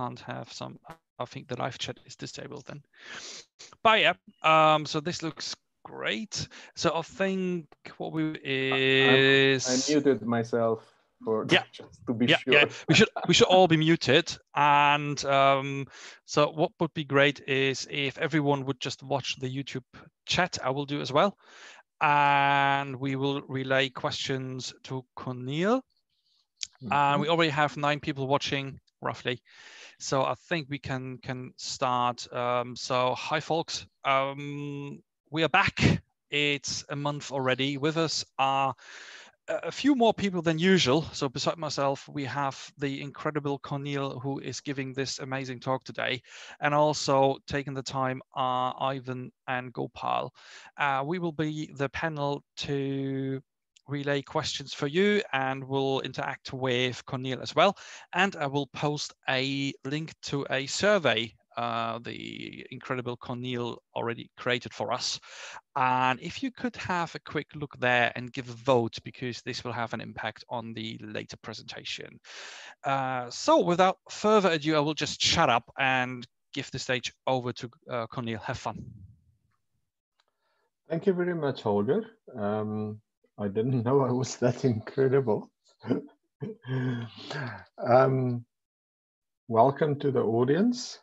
can't have some, I think the live chat is disabled then. But yeah, so this looks great. So I think what we is I muted myself for just to be sure. Yeah. We should all be muted. And so what would be great is if everyone would just watch the YouTube chat. I will do as well, and we will relay questions to Corneil. And we already have 9 people watching roughly, so I think we can start. So hi folks, we are back. It's a month already. With us are a few more people than usual. So beside myself, we have the incredible Corneil, who is giving this amazing talk today, and also taking the time are Ivan and Gopal. We will be the panel to relay questions for you, and we'll interact with Corneil as well. And I will post a link to a survey the incredible Corneil already created for us. And if you could have a quick look there and give a vote, because this will have an impact on the later presentation. So without further ado, I will just shut up and give the stage over to Corneil. Have fun. Thank you very much, Holger. I didn't know I was that incredible. Welcome to the audience.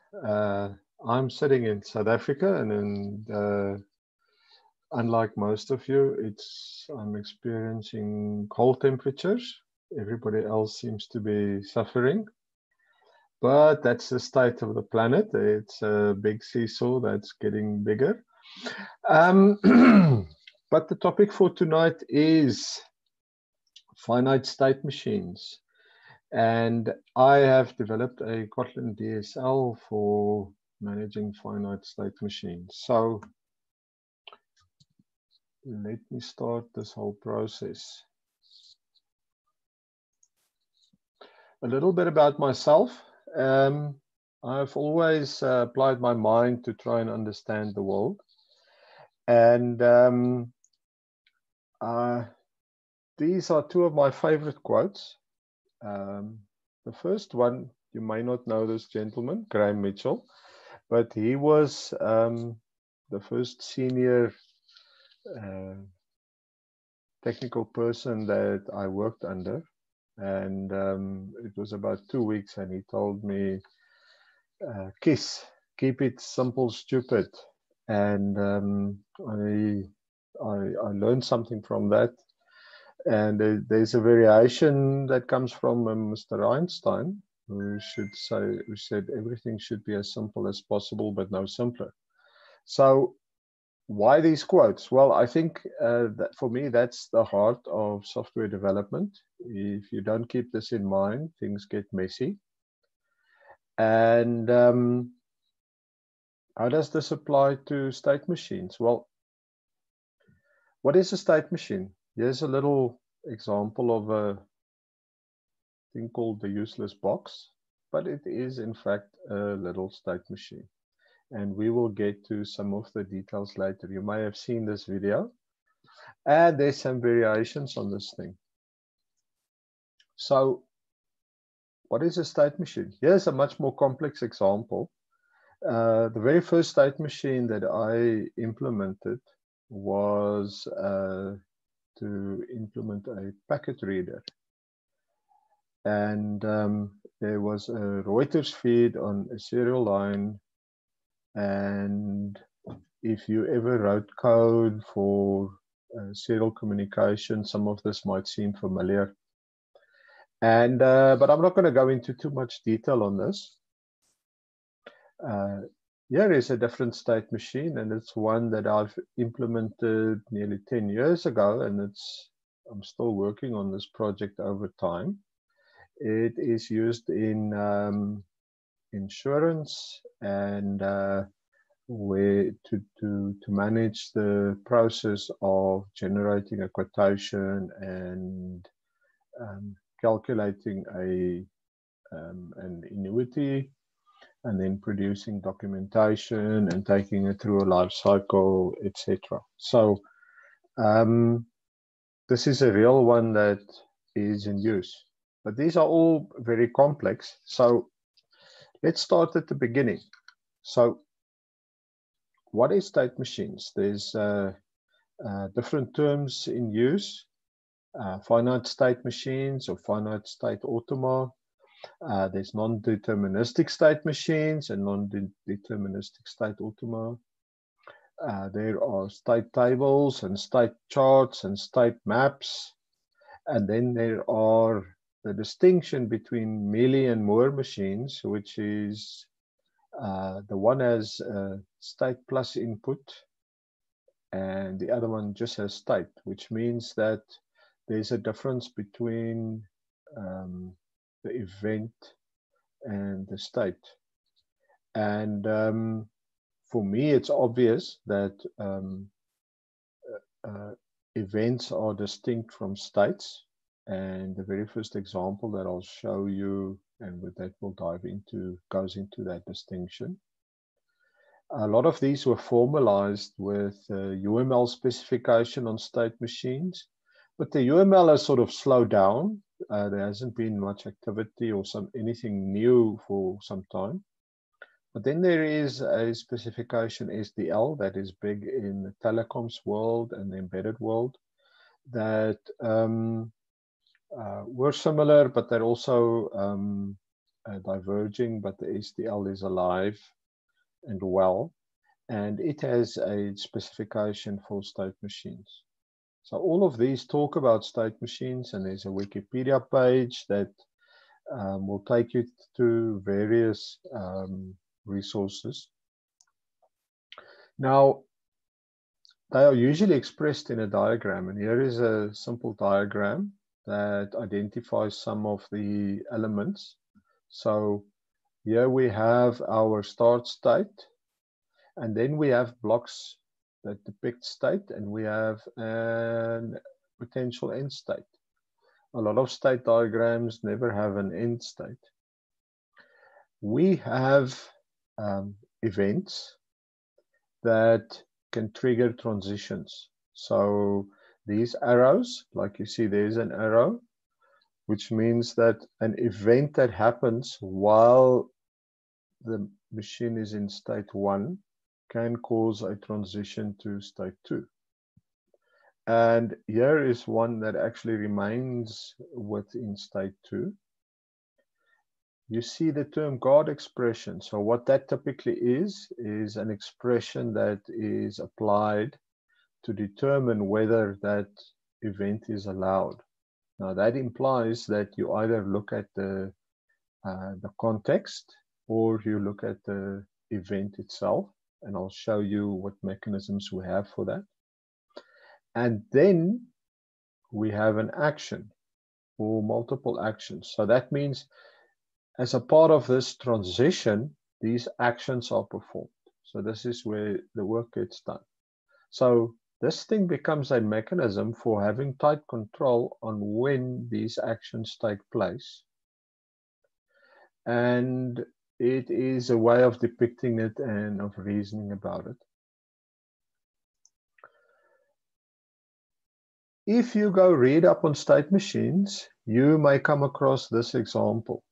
I'm sitting in South Africa, and unlike most of you, I'm experiencing cold temperatures. Everybody else seems to be suffering, but that's the state of the planet. It's a big seesaw that's getting bigger. But the topic for tonight is finite state machines. And I have developed a Kotlin DSL for managing finite state machines. So let me start this whole process. A little bit about myself. I've always applied my mind to try and understand the world. And these are two of my favorite quotes. The first one, you may not know this gentleman, Graham Mitchell, but he was the first senior technical person that I worked under. And it was about 2 weeks, and he told me, KISS, keep it simple, stupid. And I learned something from that. And there's a variation that comes from Mr. Einstein, who said everything should be as simple as possible, but no simpler. So why these quotes? Well, I think that for me, that's the heart of software development. If you don't keep this in mind, things get messy. And how does this apply to state machines? Well, what is a state machine? Here's a little example of a thing called the useless box, but it is in fact a little state machine. And we will get to some of the details later. You may have seen this video, and there's some variations on this thing. So what is a state machine? Here's a much more complex example. The very first state machine that I implemented was to implement a packet reader. And there was a Reuters feed on a serial line. And if you ever wrote code for serial communication, some of this might seem familiar. And but I'm not going to go into too much detail on this. Here is a different state machine, and it's one that I've implemented nearly 10 years ago, and I'm still working on this project over time. It is used in insurance, and where to manage the process of generating a quotation and calculating an annuity, and then producing documentation and taking it through a life cycle, etc. So this is a real one that is in use. But these are all very complex. So Let's start at the beginning. So what is state machines? There's different terms in use, finite state machines or finite state automata. There's non-deterministic state machines and non-deterministic state automata. There are state tables and state charts and state maps. And then there are the distinction between Mealy and Moore machines, which is the one has state plus input and the other one just has state, which means that there's a difference between the event and the state. And for me, it's obvious that events are distinct from states. And the very first example that I'll show you, and with that we'll dive into, goes into that distinction. A lot of these were formalized with UML specification on state machines, but the UML has sort of slowed down. There hasn't been much activity or anything new for some time. But then there is a specification SDL that is big in the telecoms world and the embedded world that were similar, but they're also diverging, but the SDL is alive and well, and it has a specification for state machines. So all of these talk about state machines, and there's a Wikipedia page that will take you to various resources. Now, they are usually expressed in a diagram, and here is a simple diagram that identifies some of the elements. So here we have our start state, and then we have blocks that depict state, and we have a potential end state. A lot of state diagrams never have an end state. We have events that can trigger transitions. So these arrows, like you see, there's an arrow, which means that an event that happens while the machine is in state 1 can cause a transition to state 2. And here is one that actually remains within state 2. You see the term guard expression. So what that typically is an expression that is applied to determine whether that event is allowed. Now that implies that you either look at the context or you look at the event itself, and I'll show you what mechanisms we have for that. And then we have an action or multiple actions. So that means as a part of this transition, these actions are performed. So this is where the work gets done. So this thing becomes a mechanism for having tight control on when these actions take place. And it is a way of depicting it and of reasoning about it. If you go read up on state machines, you may come across this example.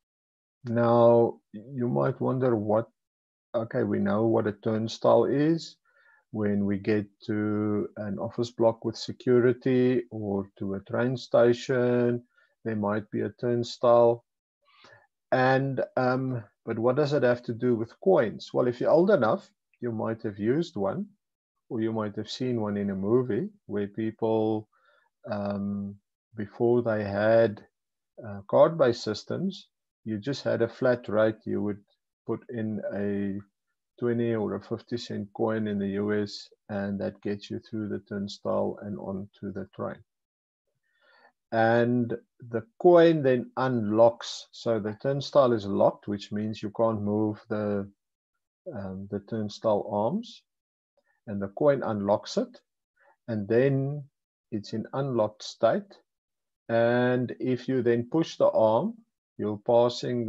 Now, you might wonder what, okay, we know what a turnstile is. When we get to an office block with security or to a train station, there might be a turnstile. And, but what does it have to do with coins? Well, if you're old enough, you might have used one, or you might have seen one in a movie where people, before they had card-based systems, you just had a flat rate. You would put in a 20 or a 50-cent coin in the US, and that gets you through the turnstile and onto the train. And the coin then unlocks. So the turnstile is locked, which means you can't move the turnstile arms. And the coin unlocks it. And then it's in unlocked state. And if you then push the arm, you're passing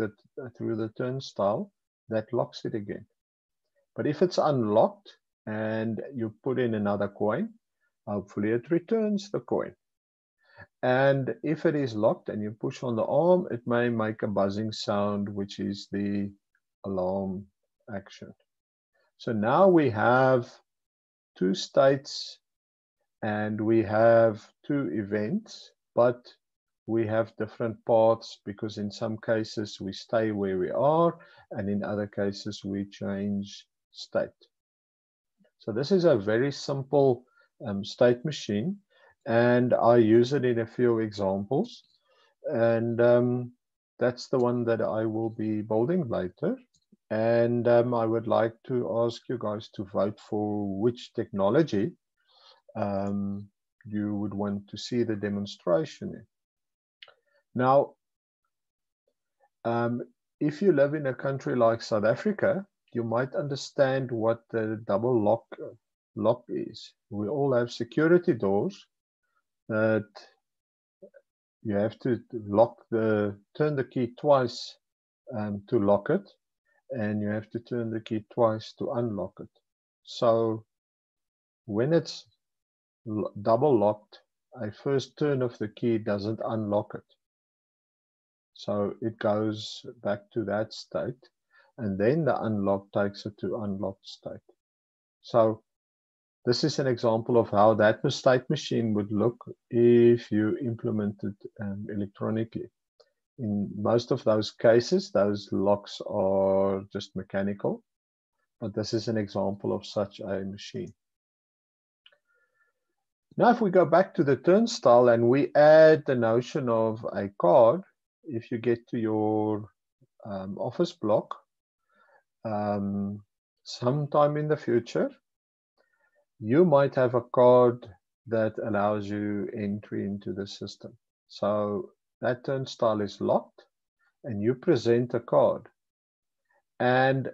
through the turnstile, that locks it again. But if it's unlocked and you put in another coin, hopefully it returns the coin. And if it is locked and you push on the arm, it may make a buzzing sound, which is the alarm action. So now we have two states and we have two events, but we have different paths because in some cases we stay where we are and in other cases we change state. So this is a very simple state machine and I use it in a few examples. And that's the one that I will be building later. And I would like to ask you guys to vote for which technology you would want to see the demonstration in. Now, if you live in a country like South Africa, you might understand what the double lock is. We all have security doors that you have to lock turn the key twice to lock it, and you have to turn the key twice to unlock it. So when it's double locked, a first turn of the key doesn't unlock it. So it goes back to that state, and then the unlock takes it to unlocked state. So this is an example of how that state machine would look if you implemented electronically. In most of those cases, those locks are just mechanical, but this is an example of such a machine. Now, if we go back to the turnstile and we add the notion of a card, if you get to your office block sometime in the future, you might have a card that allows you entry into the system. So that turnstile is locked and you present a card. And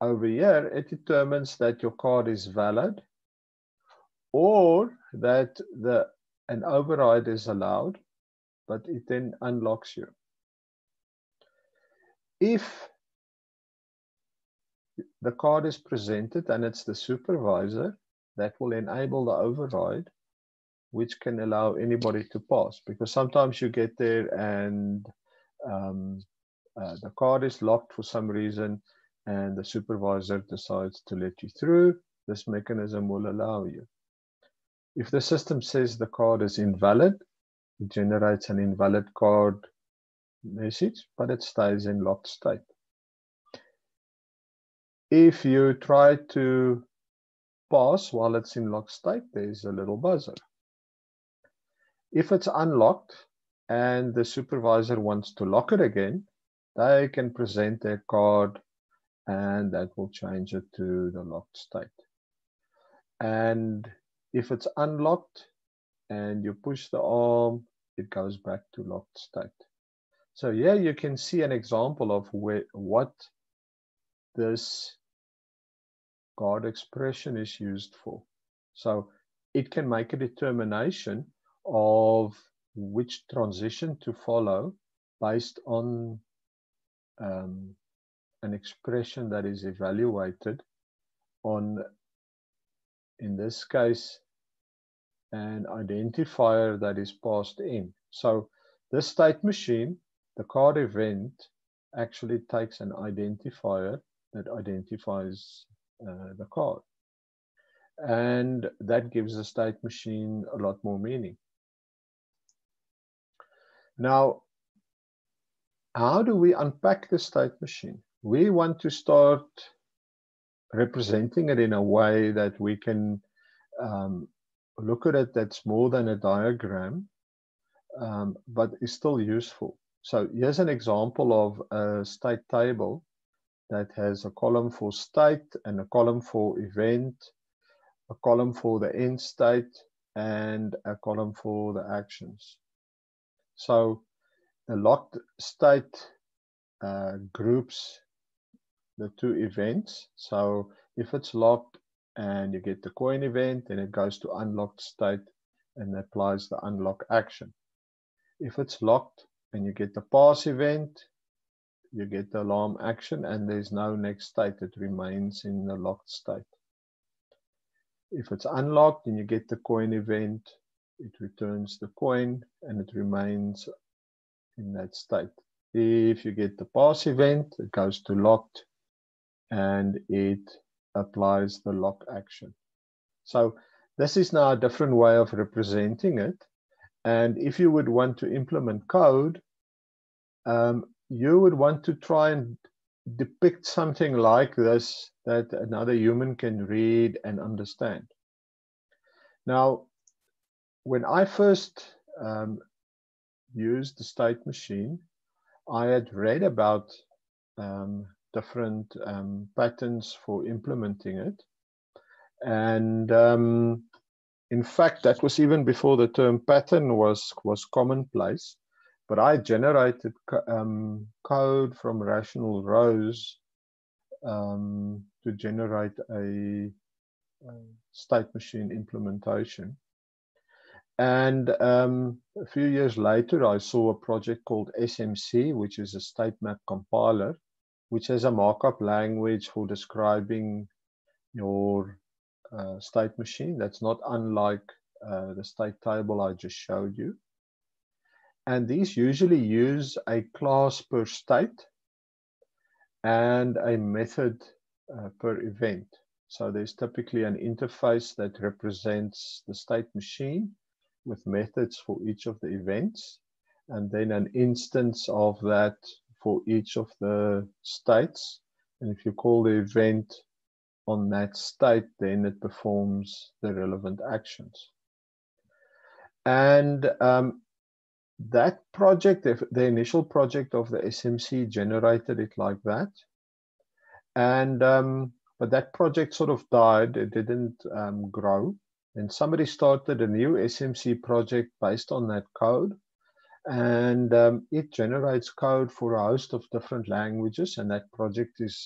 over here, it determines that your card is valid or that an override is allowed, but it then unlocks you. If the card is presented and it's the supervisor, that will enable the override, which can allow anybody to pass. Because sometimes you get there and the card is locked for some reason and the supervisor decides to let you through, this mechanism will allow you. If the system says the card is invalid, it generates an invalid card message, but it stays in locked state. If you try to pass while it's in locked state, there's a little buzzer. If it's unlocked and the supervisor wants to lock it again, they can present their card and that will change it to the locked state. And if it's unlocked and you push the arm, it goes back to locked state. So here you can see an example of what this card expression is used for. So it can make a determination of which transition to follow based on an expression that is evaluated on, in this case, an identifier that is passed in. So this state machine, the card event, actually takes an identifier that identifies the card. And that gives the state machine a lot more meaning. Now, how do we unpack the state machine? We want to start representing it in a way that we can look at it that's more than a diagram, but is still useful. So here's an example of a state table that has a column for state and a column for event, a column for the end state, and a column for the actions. So the locked state groups the two events. So if it's locked and you get the coin event, then it goes to unlocked state and applies the unlock action. If it's locked and you get the pass event, you get the alarm action, and there's no next state. It remains in the locked state. If it's unlocked and you get the coin event, it returns the coin and it remains in that state. If you get the pass event, it goes to locked and it applies the lock action. So this is now a different way of representing it. And if you would want to implement code, you would want to try and depict something like this that another human can read and understand. Now, when I first used the state machine, I had read about different patterns for implementing it. And in fact, that was even before the term pattern was commonplace. But I generated code from Rational Rose to generate a state machine implementation. And a few years later, I saw a project called SMC, which is a state map compiler, which has a markup language for describing your state machine. That's not unlike the state table I just showed you. And these usually use a class per state and a method per event. So there's typically an interface that represents the state machine with methods for each of the events, and then an instance of that for each of the states. And if you call the event on that state, then it performs the relevant actions. And that project, the initial project of the SMC, generated it like that. And but that project sort of died. It didn't grow. And somebody started a new SMC project based on that code. And it generates code for a host of different languages. And that project is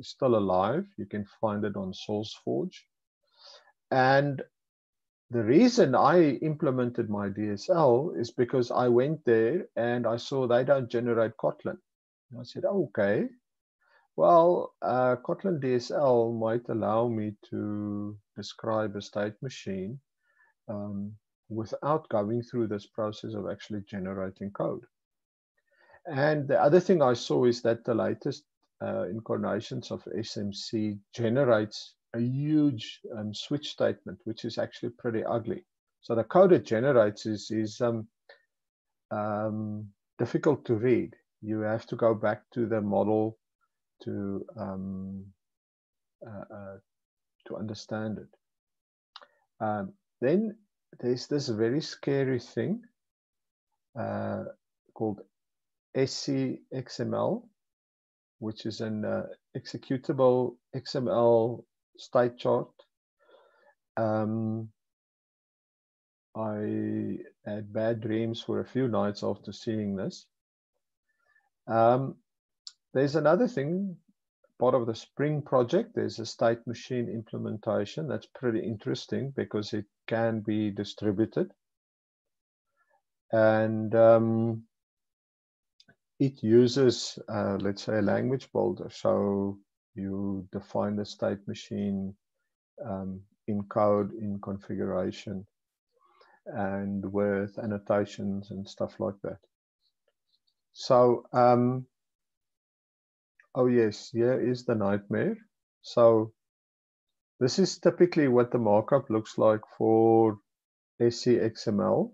still alive. You can find it on SourceForge. And the reason I implemented my DSL is because I went there and I saw they don't generate Kotlin. And I said, okay, well, Kotlin DSL might allow me to describe a state machine without going through this process of actually generating code. And the other thing I saw is that the latest incarnations of SMC generates a huge switch statement, which is actually pretty ugly. So the code it generates is difficult to read. You have to go back to the model to understand it. Then there's this very scary thing called SCXML, which is an executable XML state chart. I had bad dreams for a few nights after seeing this. There's another thing, part of the Spring project, there's a state machine implementation. That's pretty interesting because it can be distributed. And it uses, let's say, a language builder. So you define the state machine in code, in configuration, and with annotations and stuff like that. So, oh yes, here is the nightmare. So this is typically what the markup looks like for SCXML.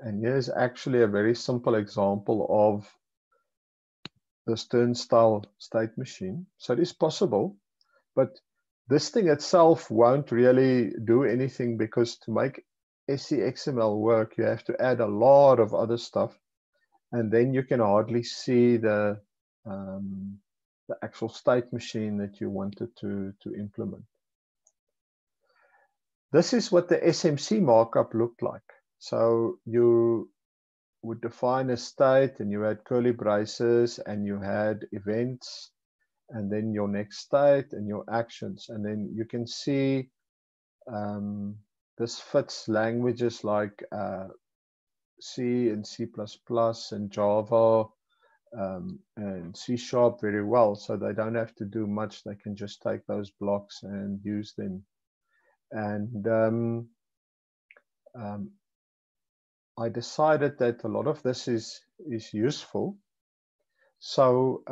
And here's actually a very simple example of this turnstile state machine. So it is possible, but this thing itself won't really do anything, because to make SCXML work, you have to add a lot of other stuff. And then you can hardly see the actual state machine that you wanted to implement. This is what the SMC markup looked like. So you would define a state, and you had curly braces, and you had events, and then your next state and your actions. And then you can see this fits languages like C and C++ and Java and C# very well. So they don't have to do much. They can just take those blocks and use them. And I decided that a lot of this is useful. So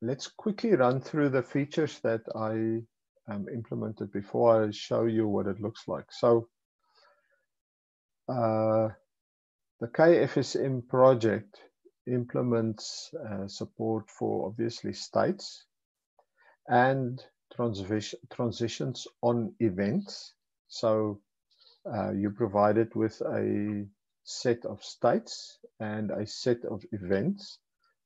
let's quickly run through the features that I implemented before I show you what it looks like. So the KFSM project implements support for obviously states and transitions on events. So you're provided with a set of states and a set of events.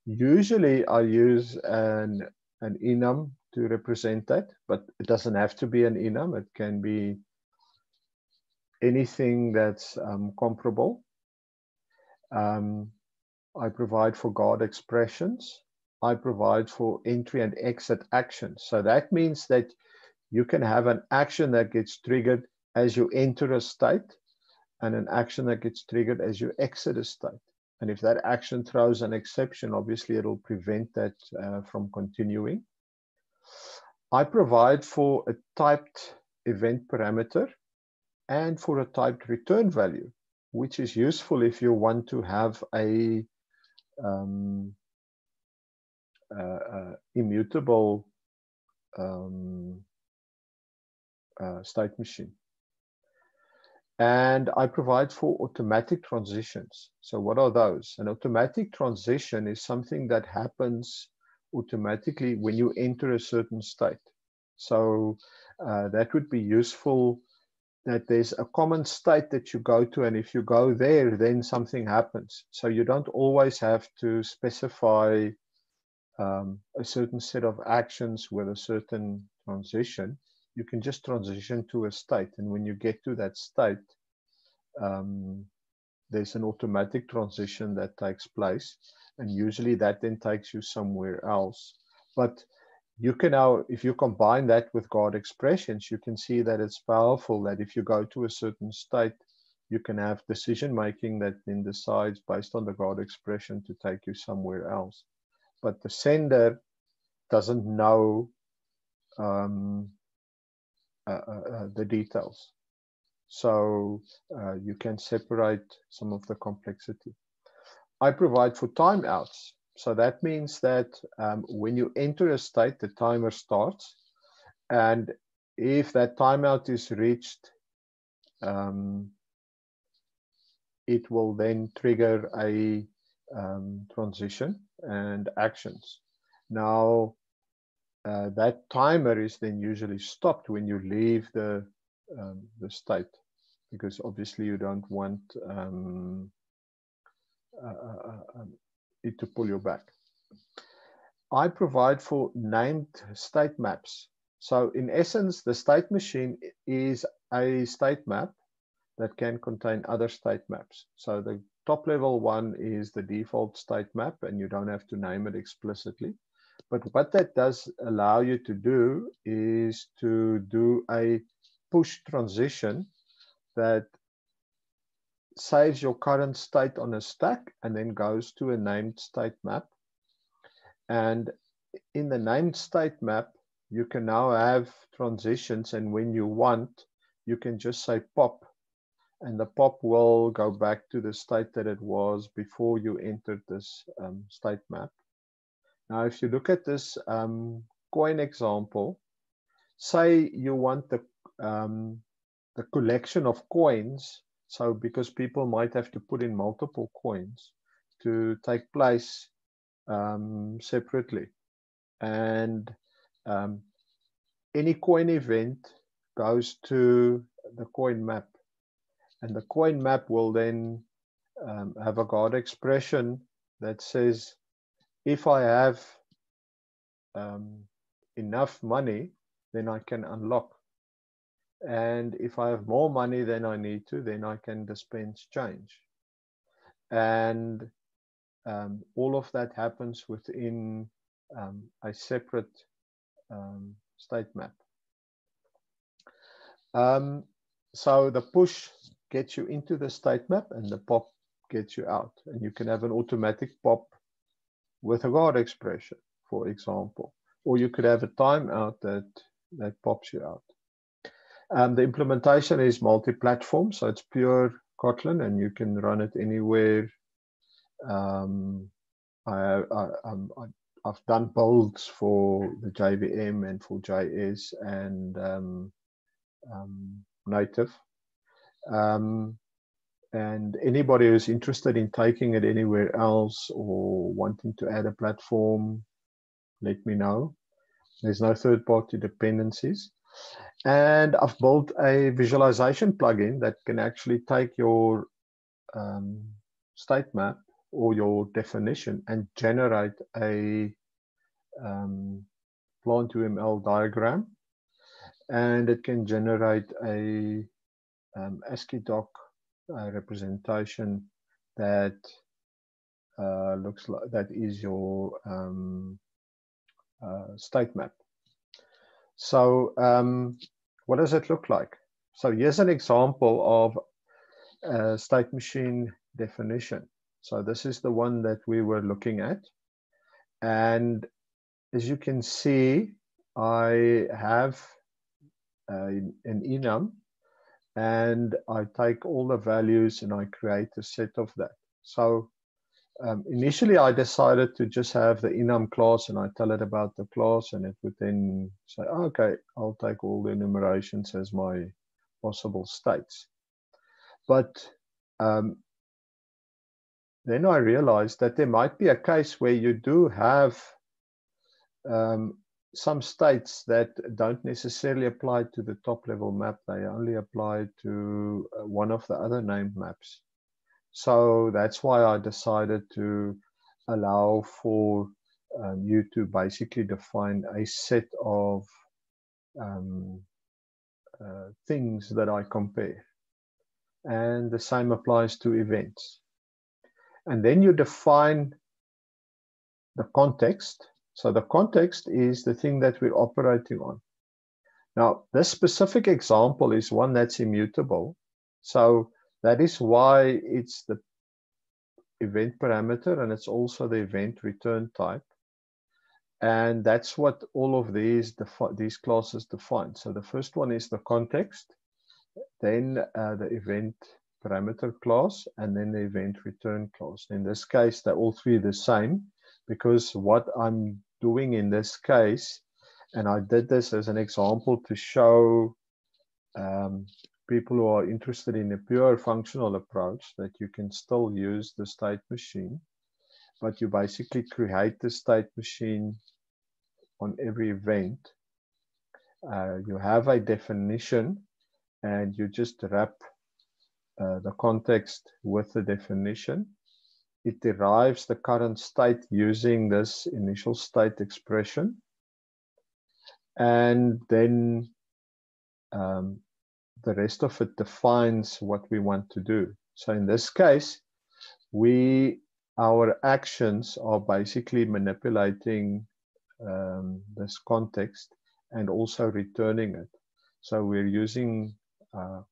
Usually I use an enum to represent that, but it doesn't have to be an enum. It can be anything that's comparable. I provide for guard expressions. I provide for entry and exit actions. So that means that you can have an action that gets triggered as you enter a state and an action that gets triggered as you exit a state. And if that action throws an exception, obviously it'll prevent that from continuing. I provide for a typed event parameter and for a typed return value, which is useful if you want to have a immutable state machine. And I provide for automatic transitions. So what are those? An automatic transition is something that happens automatically when you enter a certain state. So that would be useful, that there's a common state that you go to, and if you go there, then something happens. So you don't always have to specify a certain set of actions with a certain transition. You can just transition to a state. And when you get to that state, there's an automatic transition that takes place. And usually that then takes you somewhere else. But you can now, if you combine that with guard expressions, you can see that it's powerful, that if you go to a certain state, you can have decision-making that then decides based on the guard expression to take you somewhere else. But the sender doesn't know the details. So you can separate some of the complexity. I provide for timeouts. So that means that when you enter a state, the timer starts. And if that timeout is reached, it will then trigger a transition and actions. Now, that timer is then usually stopped when you leave the state, because obviously you don't want it to pull you back. I provide for named state maps. So in essence, the state machine is a state map that can contain other state maps. So the top level one is the default state map, and you don't have to name it explicitly. But what that does allow you to do is to do a push transition that saves your current state on a stack and then goes to a named state map. And in the named state map, you can now have transitions. And when you want, you can just say pop. And the pop will go back to the state that it was before you entered this state map. Now, if you look at this coin example, say you want the collection of coins, so because people might have to put in multiple coins to take place separately. And any coin event goes to the coin map. And the coin map will then have a guard expression that says, if I have enough money, then I can unlock. And if I have more money than I need to, then I can dispense change. And all of that happens within a separate state map. So the push gets you into the state map, and the pop gets you out. And you can have an automatic pop with a guard expression, for example. Or you could have a timeout that pops you out. The implementation is multi-platform, so it's pure Kotlin, and you can run it anywhere I've done builds for the JVM and for JS and native. And anybody who's interested in taking it anywhere else or wanting to add a platform, let me know. There's no third-party dependencies. And I've built a visualization plugin that can actually take your state map or your definition and generate a PlantUML diagram. And it can generate a AsciiDoc representation that looks like that is your state map. So what does it look like? So here's an example of a state machine definition. So this is the one that we were looking at. And as you can see, I have an enum, and I take all the values and I create a set of that. So initially I decided to just have the enum class, and I tell it about the class, and it would then say, oh, okay, I'll take all the enumerations as my possible states. But then I realized that there might be a case where you do have some states that don't necessarily apply to the top level map. They only apply to one of the other named maps. So that's why I decided to allow for you to basically define a set of things that I compare. And the same applies to events. And then you define the context. So the context is the thing that we're operating on. Now, this specific example is one that's immutable. So that is why it's the event parameter, and it's also the event return type. And that's what all of these classes define. So the first one is the context, then the event parameter class, and then the event return class. In this case, they're all three the same, because what I'm doing in this case, and I did this as an example to show people who are interested in a pure functional approach that you can still use the state machine, but you basically create the state machine on every event. You have a definition, and you just wrap the context with the definition. It derives the current state using this initial state expression. And then the rest of it defines what we want to do. So in this case, our actions are basically manipulating this context and also returning it. So we're using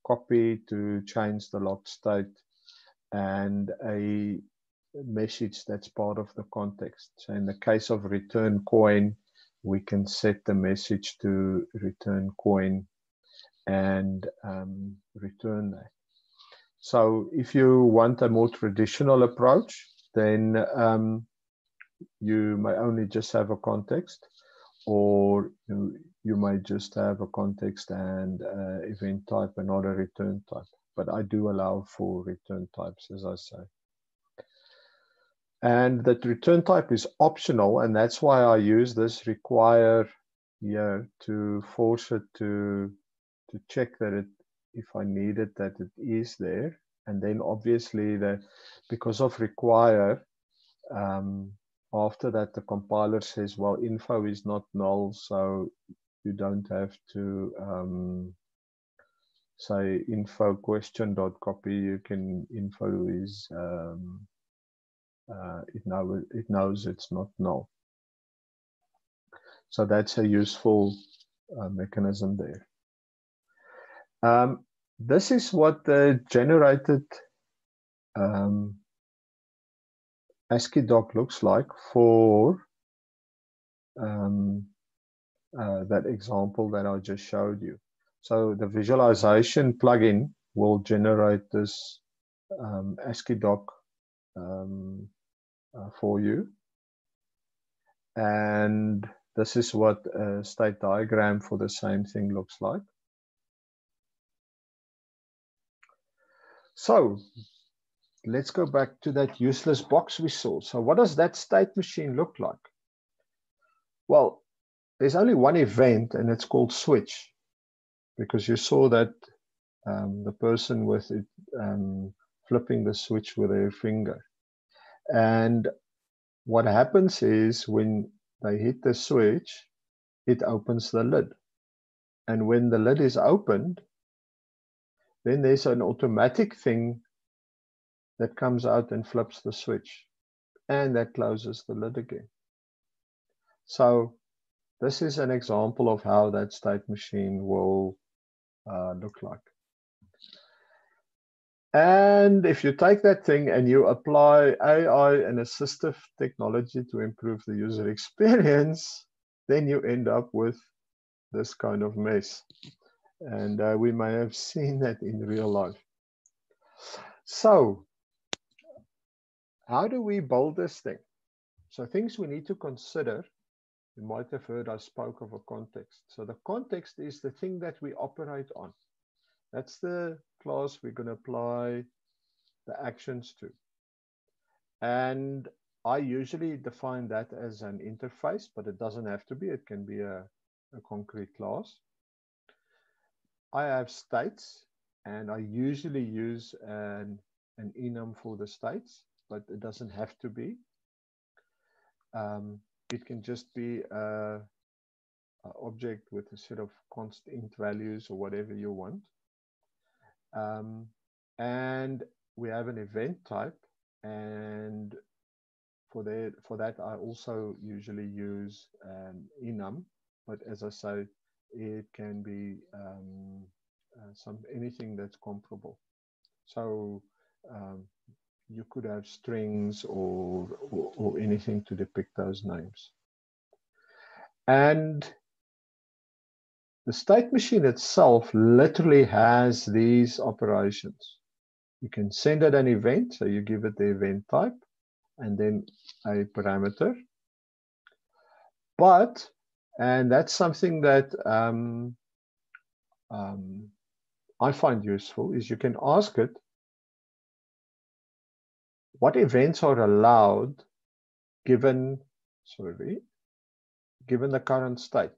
copy to change the locked state and a message that's part of the context. So in the case of return coin, we can set the message to return coin and return that. So if you want a more traditional approach, then you may only just have a context, or you may just have a context and event type and not a return type. But I do allow for return types, as I say. And that return type is optional, and that's why I use this require here to force it to check that it, if I need it, that it is there. And then obviously that because of require, after that the compiler says, well, info is not null, so you don't have to say info question.copy. You can info is it knows it's not null. So that's a useful mechanism there. This is what the generated AsciiDoc looks like for that example that I just showed you. So the visualization plugin will generate this AsciiDoc for you. And this is what a state diagram for the same thing looks like. So let's go back to that useless box we saw. So what does that state machine look like? Well, there's only one event, and it's called switch, because you saw that the person with it flipping the switch with their finger. And what happens is when they hit the switch, it opens the lid. And when the lid is opened, then there's an automatic thing that comes out and flips the switch, and that closes the lid again. So this is an example of how that state machine will look like. And if you take that thing and you apply AI and assistive technology to improve the user experience, then you end up with this kind of mess. And we may have seen that in real life. So how do we build this thing? So things we need to consider. You might have heard I spoke of a context. So the context is the thing that we operate on. That's the class we're going to apply the actions to. And I usually define that as an interface, but it doesn't have to be. It can be a concrete class. I have states, and I usually use an enum for the states, but it doesn't have to be. It can just be an object with a set of constant values or whatever you want. And we have an event type, and for that I also usually use enum, but as I say, it can be anything that's comparable. So you could have strings or anything to depict those names. And the state machine itself literally has these operations. You can send it an event, so you give it the event type and then a parameter. But, and that's something that I find useful, is you can ask it what events are allowed given the current state.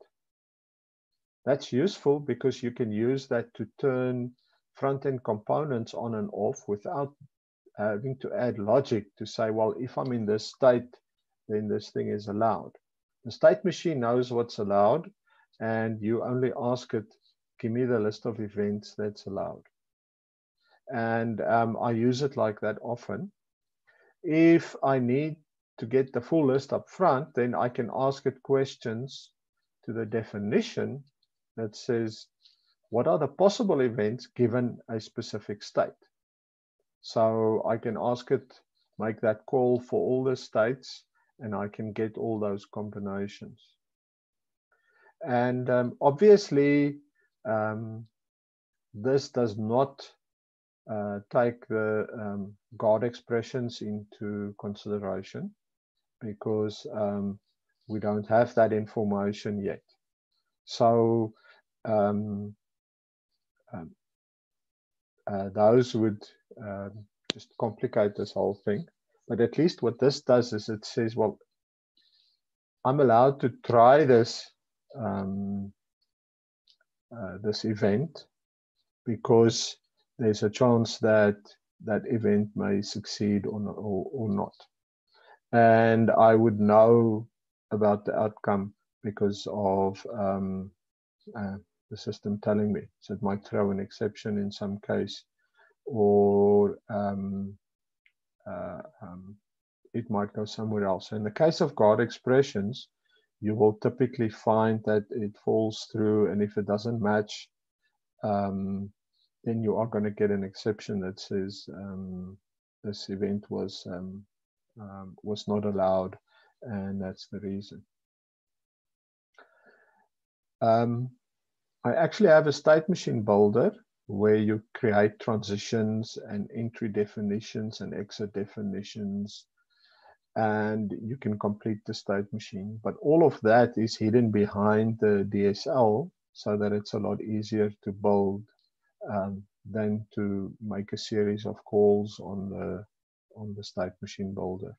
That's useful because you can use that to turn front-end components on and off without having to add logic to say, well, if I'm in this state, then this thing is allowed. The state machine knows what's allowed, and you only ask it, give me the list of events that's allowed. And I use it like that often. If I need to get the full list up front, then I can ask it questions to the definition that says, what are the possible events given a specific state? So I can ask it, make that call for all the states, and I can get all those combinations. And obviously, this does not take the guard expressions into consideration, because we don't have that information yet. So those would just complicate this whole thing. But at least what this does is it says, well, I'm allowed to try this, this event, because there's a chance that that event may succeed or not. And I would know about the outcome because of the system telling me. So it might throw an exception in some case, or it might go somewhere else. In the case of guard expressions, you will typically find that it falls through, and if it doesn't match, then you are going to get an exception that says this event was not allowed, and that's the reason. I actually have a state machine builder where you create transitions and entry definitions and exit definitions and you can complete the state machine. But all of that is hidden behind the DSL so that it's a lot easier to build than to make a series of calls on the state machine builder.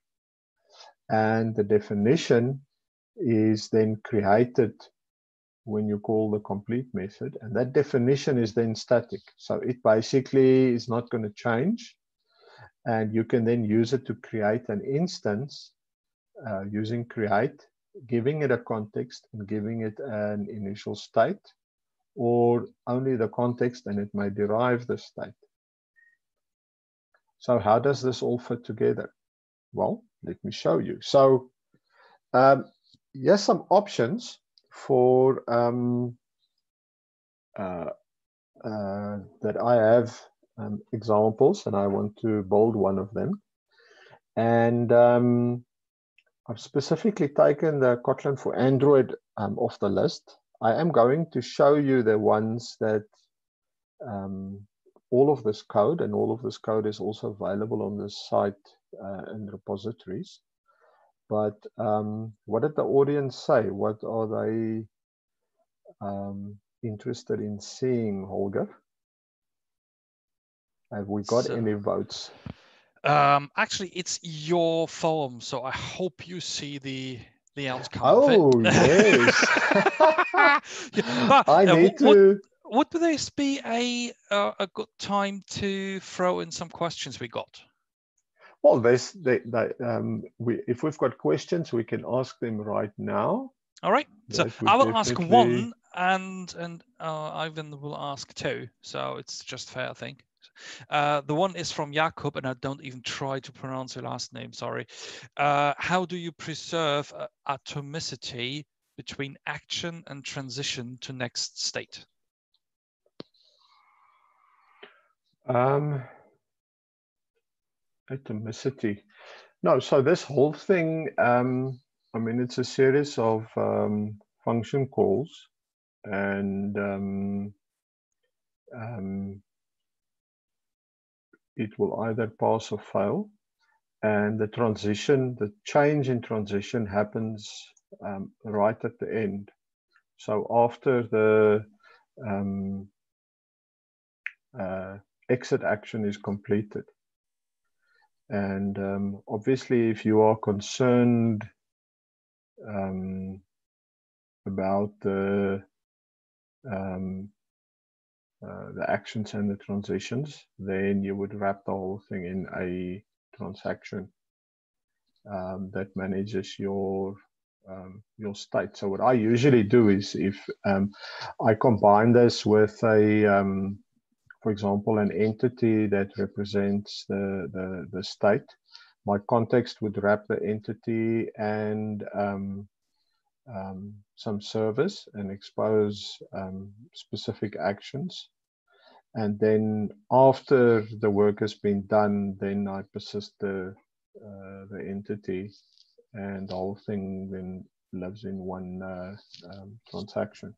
And the definition is then created when you call the complete method, and that definition is then static. So it basically is not going to change, and you can then use it to create an instance using create, giving it a context and giving it an initial state, or only the context and it may derive the state. So how does this all fit together? Well, let me show you. So here's some options for that I have examples, and I want to build one of them. And I've specifically taken the Kotlin for Android off the list. I am going to show you the ones that all of this code, and all of this code is also available on the site and repositories. But what did the audience say? What are they interested in seeing, Holger? Have we got any votes? Actually, it's your forum, so I hope you see the outcome. Oh, of it. Yes. Yeah, but, I need to. What would this be a good time to throw in some questions we got? Well, if we've got questions, we can ask them right now. All right. So I will ask one, and Ivan will ask two. So it's just fair, I think. The one is from Jakob, and I don't even try to pronounce your last name, sorry. How do you preserve atomicity between action and transition to next state? Atomicity. No, so this whole thing, I mean, it's a series of function calls, and it will either pass or fail. And the transition, the change in transition happens right at the end. So after the exit action is completed. And obviously, if you are concerned about the actions and the transitions, then you would wrap the whole thing in a transaction that manages your state. So what I usually do is, if I combine this with a, for example, an entity that represents the state, my context would wrap the entity and some service and expose specific actions. And then after the work has been done, then I persist the entity, and the whole thing then lives in one transaction.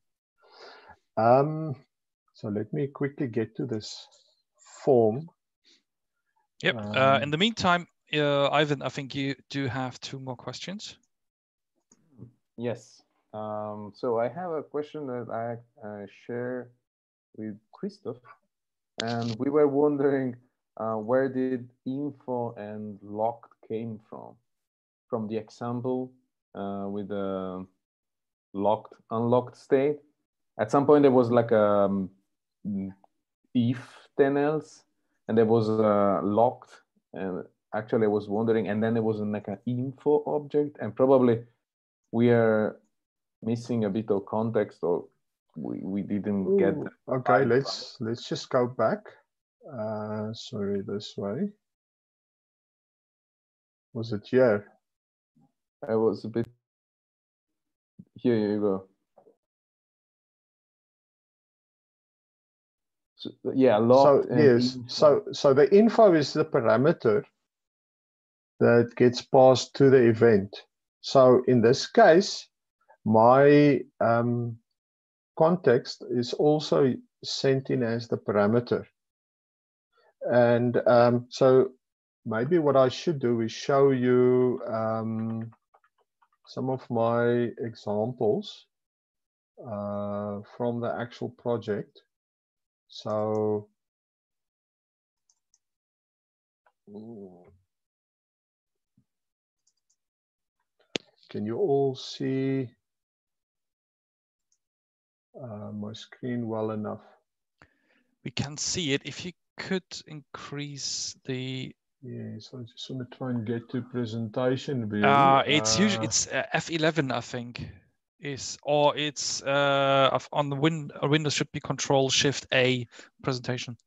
So let me quickly get to this form. Yep. In the meantime, Ivan, I think you do have two more questions. Yes. So I have a question that I share with Christoph, and we were wondering where did info and locked came from? From the example with the locked, unlocked state. At some point there was like a if then else, and there was a locked, and actually I was wondering, and then there was like an info object, and probably we are missing a bit of context, or we didn't get. Okay, let's just go back. Sorry, this way. Was it here? I was a bit. Here you go. So, yeah, locked. So yes, info. So the info is the parameter that gets passed to the event. So in this case, my context is also sent in as the parameter. And so maybe what I should do is show you some of my examples from the actual project. So can you all see my screen well enough? We can see it. If you could increase the... Yeah, so I just want to try and get to presentation view. It's usually it's F11, I think, is, or it's on the Windows should be Control Shift A presentation.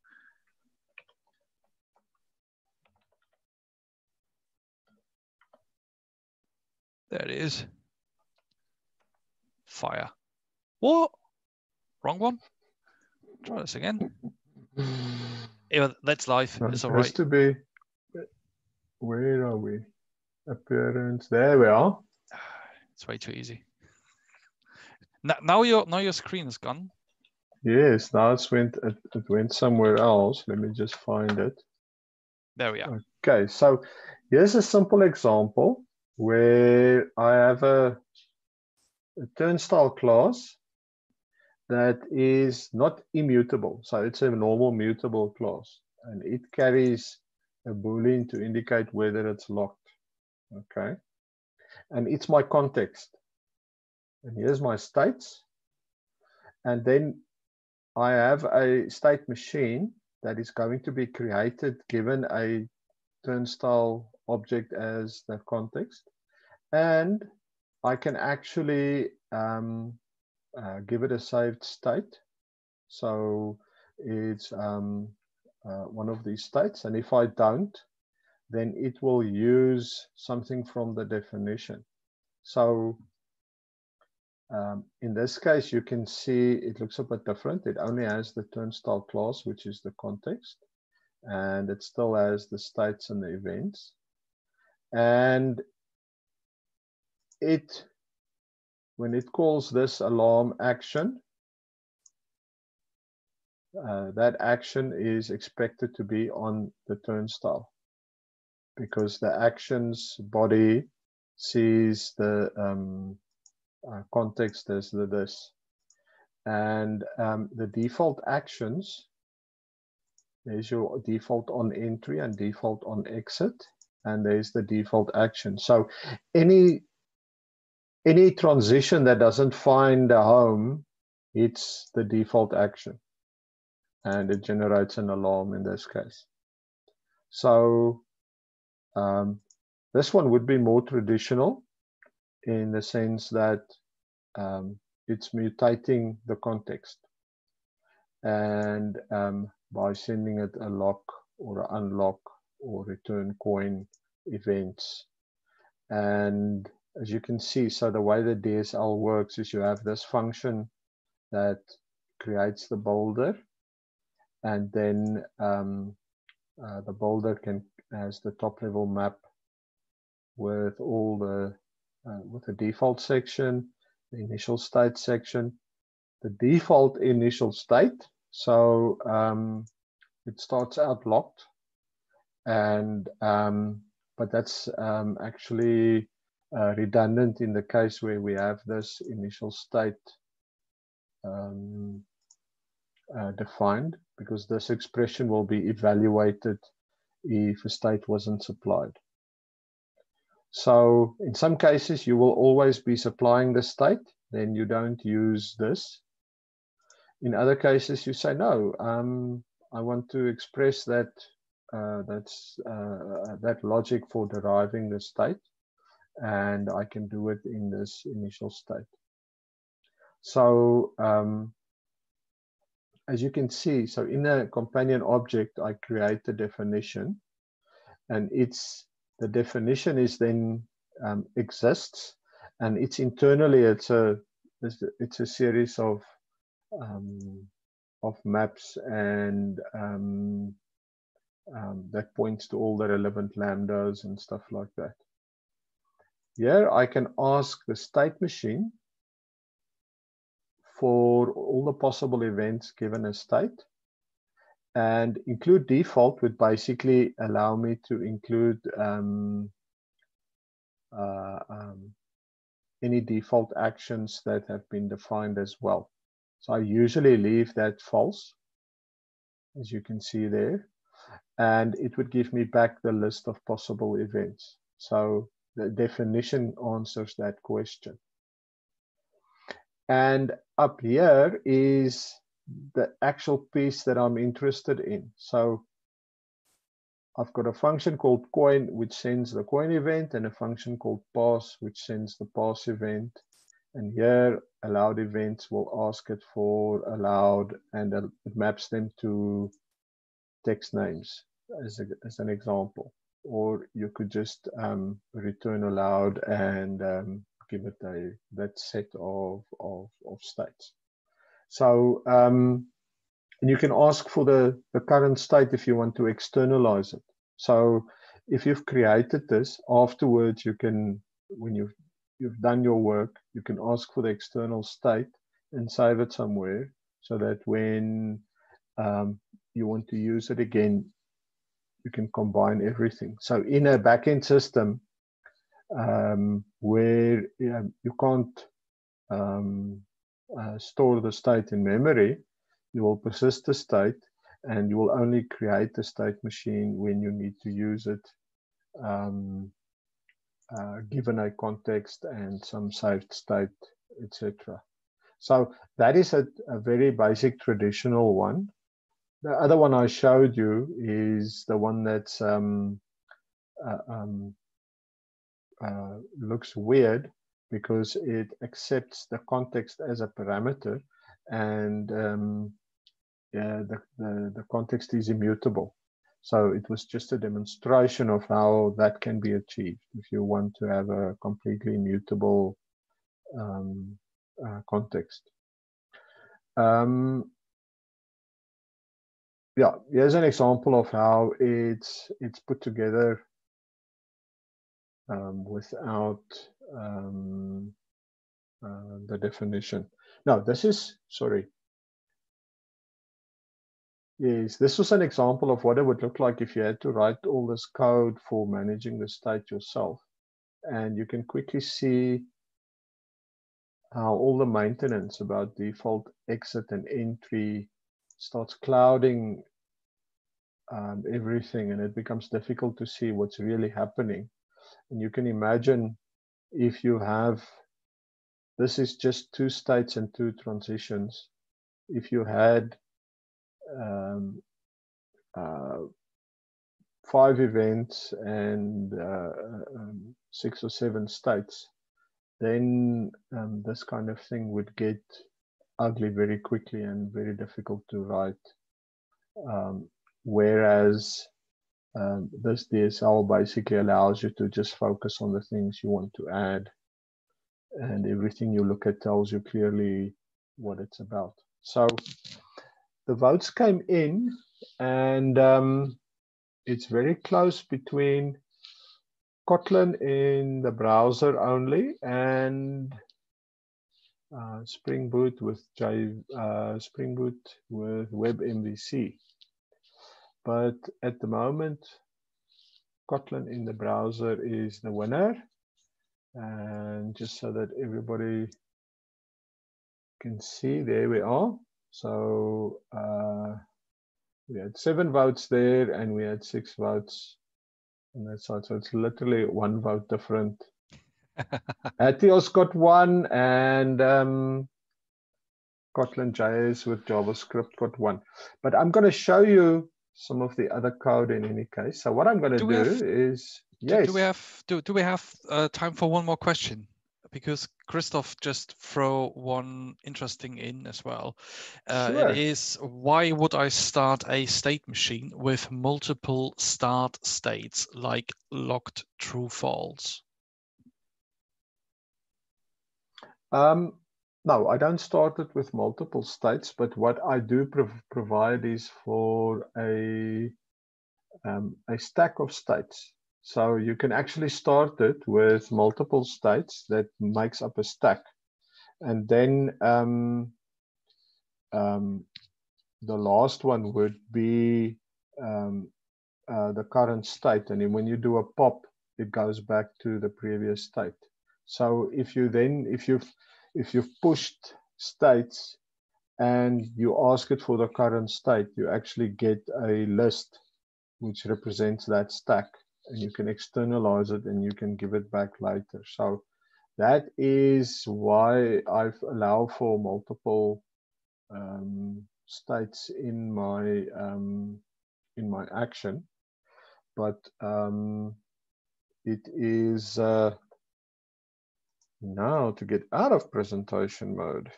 There it is. Fire. What? Wrong one. Try this again. Yeah, that's life. No, it's all right. Has to be. Where are we? Appearance. There we are. It's way too easy. Now your screen is gone. Yes. Now it went somewhere else. Let me just find it. There we are. Okay. So here's a simple example where I have a turnstile class that is not immutable. So it's a normal mutable class, and it carries a boolean to indicate whether it's locked. Okay. And it's my context. And here's my states. And then I have a state machine that is going to be created given a turnstile object as the context. And I can actually give it a saved state. So it's one of these states. And if I don't, then it will use something from the definition. So in this case, you can see it looks a bit different. It only has the turnstile class, which is the context. And it still has the states and the events. And it, when it calls this alarm action, that action is expected to be on the turnstile because the action's body sees the context as the this. And the default actions, there's your default on entry and default on exit, and there's the default action. So any transition that doesn't find a home, it's the default action. And it generates an alarm in this case. So this one would be more traditional in the sense that it's mutating the context and by sending it a lock or an unlock or return coin events. And as you can see, so the way the DSL works is you have this function that creates the boulder, and then the boulder has the top level map with all the with the default section, the initial state section, the default initial state. So it starts out locked, and but that's actually redundant in the case where we have this initial state defined, because this expression will be evaluated if a state wasn't supplied. So in some cases, you will always be supplying the state, then you don't use this. In other cases, you say, no, I want to express that, that logic for deriving the state, and I can do it in this initial state. So as you can see, so in the companion object, I create the definition, and it's the definition is then exists, and it's internally it's a series of maps and that points to all the relevant lambdas and stuff like that. Here I can ask the state machine for all the possible events given a state, And include default would basically allow me to include any default actions that have been defined as well. So I usually leave that false, as you can see there, and it would give me back the list of possible events. So the definition answers that question. And up here is the actual piece that I'm interested in. So I've got a function called coin, which sends the coin event, and a function called pass, which sends the pass event. And here, allowed events will ask it for allowed, and it maps them to text names as an example. Or you could just return allowed and give it that set of states. So and you can ask for the current state if you want to externalize it. So if you've created this, afterwards you can, when you've done your work, you can ask for the external state and save it somewhere so that when you want to use it again, you can combine everything. So in a backend system where you can't store the state in memory, you will persist the state, and you will only create the state machine when you need to use it, given a context and some saved state, etc. So that is a very basic traditional one. The other one I showed you is the one that looks weird, because it accepts the context as a parameter, and the context is immutable. So it was just a demonstration of how that can be achieved if you want to have a completely immutable context. Yeah, here's an example of how it's put together without the definition. No, this is, sorry. Yes, this was an example of what it would look like if you had to write all this code for managing the state yourself. And you can quickly see how all the maintenance about default exit and entry starts clouding everything, and it becomes difficult to see what's really happening. And you can imagine if you have, this is just two states and two transitions. If you had 5 events and 6 or 7 states, then this kind of thing would get ugly very quickly and very difficult to write. Whereas this DSL basically allows you to just focus on the things you want to add, and everything you look at tells you clearly what it's about. So the votes came in, and it's very close between Kotlin in the browser only and Spring Boot with Spring Boot with WebMVC. But at the moment, Kotlin in the browser is the winner. And just so that everybody can see, there we are. So we had 7 votes there, and we had 6 votes on that side. So it's literally 1 vote different. Hatios got 1, and Kotlin JS with JavaScript got 1. But I'm going to show you some of the other code in any case. So what I'm going to do we have time for one more question? Because Christoph just threw one interesting in as well. Sure. It is, why would I start a state machine with multiple start states like locked true false? No, I don't start it with multiple states, but what I do provide is for a stack of states. So you can actually start it with multiple states that makes up a stack. And then the last one would be the current state. And then when you do a pop, it goes back to the previous state. So if you then, if you've pushed states and you ask it for the current state, you actually get a list which represents that stack, and you can externalize it and you can give it back later. So that is why I've allowed for multiple states in my action, but it is now to get out of presentation mode.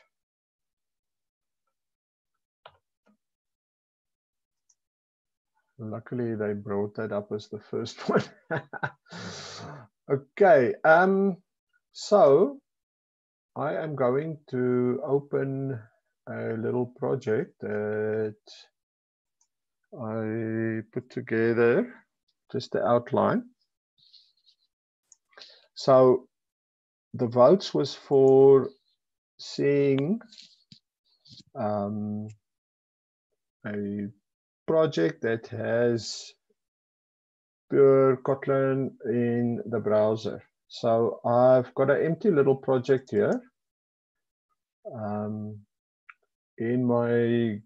Luckily, they brought that up as the first one. Okay, so I am going to open a little project that I put together, just the outline. So the votes was for seeing a project that has pure Kotlin in the browser. So I've got an empty little project here in my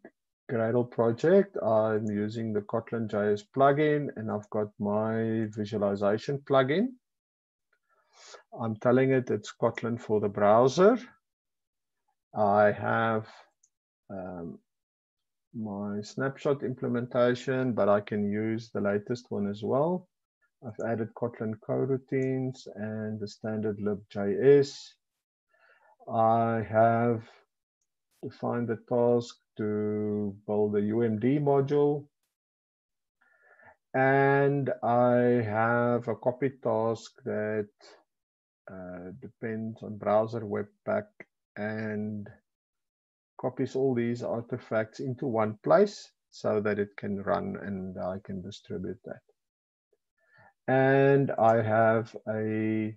Gradle project. I'm using the Kotlin JS plugin, and I've got my visualization plugin. I'm telling it it's Kotlin for the browser. I have my snapshot implementation, but I can use the latest one as well. I've added Kotlin coroutines and the standard lib.js. I have defined the task to build a UMD module. And I have a copy task that depends on browser, Webpack, and copies all these artifacts into one place so that it can run and I can distribute that. And I have a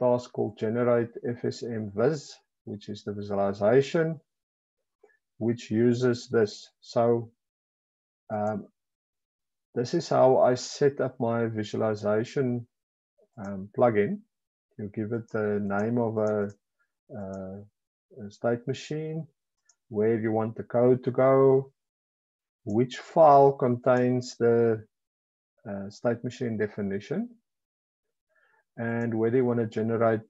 task called generate FSM viz, which is the visualization, which uses this. So this is how I set up my visualization plugin. You give it the name of a state machine, where you want the code to go, which file contains the state machine definition, and whether you want to generate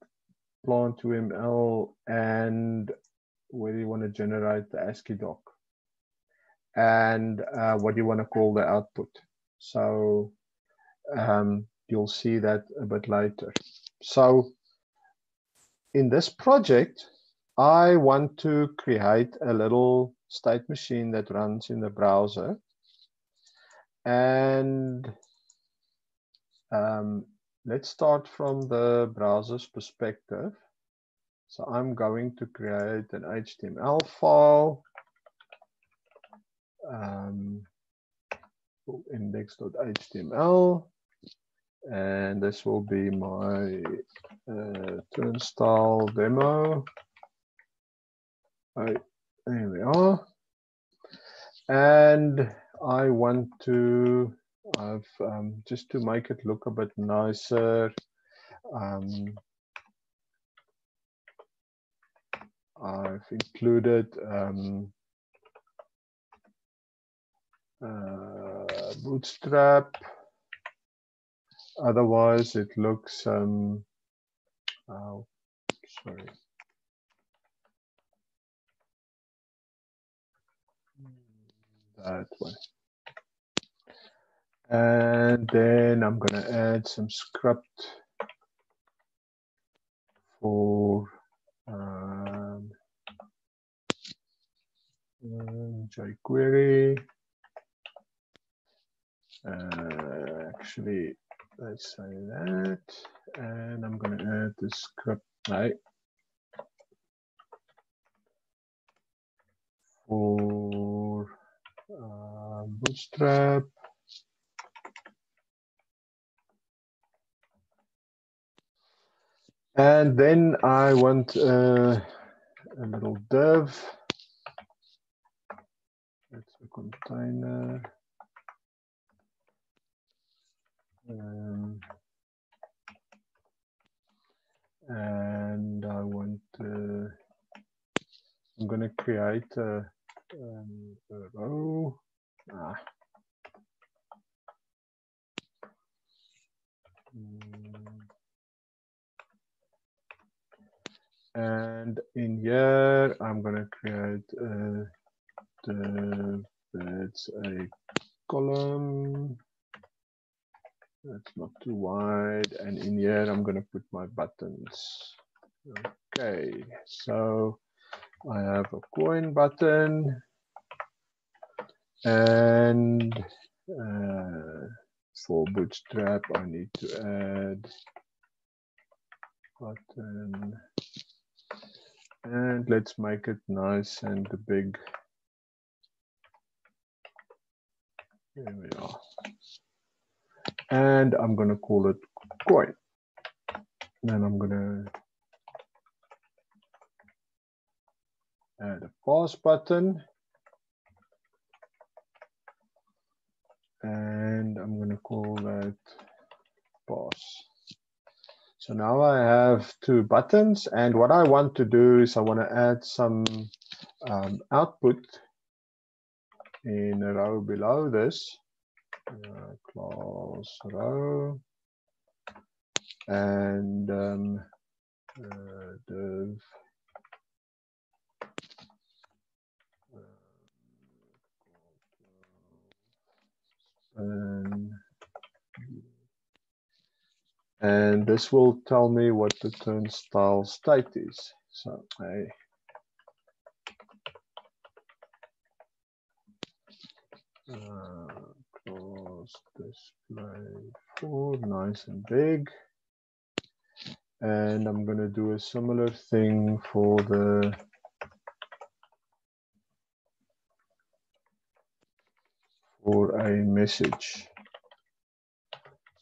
PlantUML and whether you want to generate the AsciiDoc, and what you want to call the output. So you'll see that a bit later. So in this project, I want to create a little state machine that runs in the browser, and let's start from the browser's perspective. So I'm going to create an HTML file, index.html, and this will be my turnstile demo. There we are. And I want to, just to make it look a bit nicer, I've included Bootstrap. Otherwise, it looks, sorry. That way. And then I'm going to add some script for jQuery. Actually, let's say that. And I'm going to add the script type for Bootstrap. And then I want a little div container. And I want, I'm going to create a row. And in here, I'm going to create that's a column. That's not too wide. And in here, I'm going to put my buttons. Okay, so I have a coin button and for Bootstrap, I need to add button. And let's make it nice and big. There we are. And I'm going to call it coin. Then I'm going to add a pause button. And I'm going to call that pause. So now I have two buttons. And what I want to do is I want to add some output in a row below this. Class row and div and this will tell me what the turnstile state is. So I display 4, nice and big. And I'm going to do a similar thing for the for a message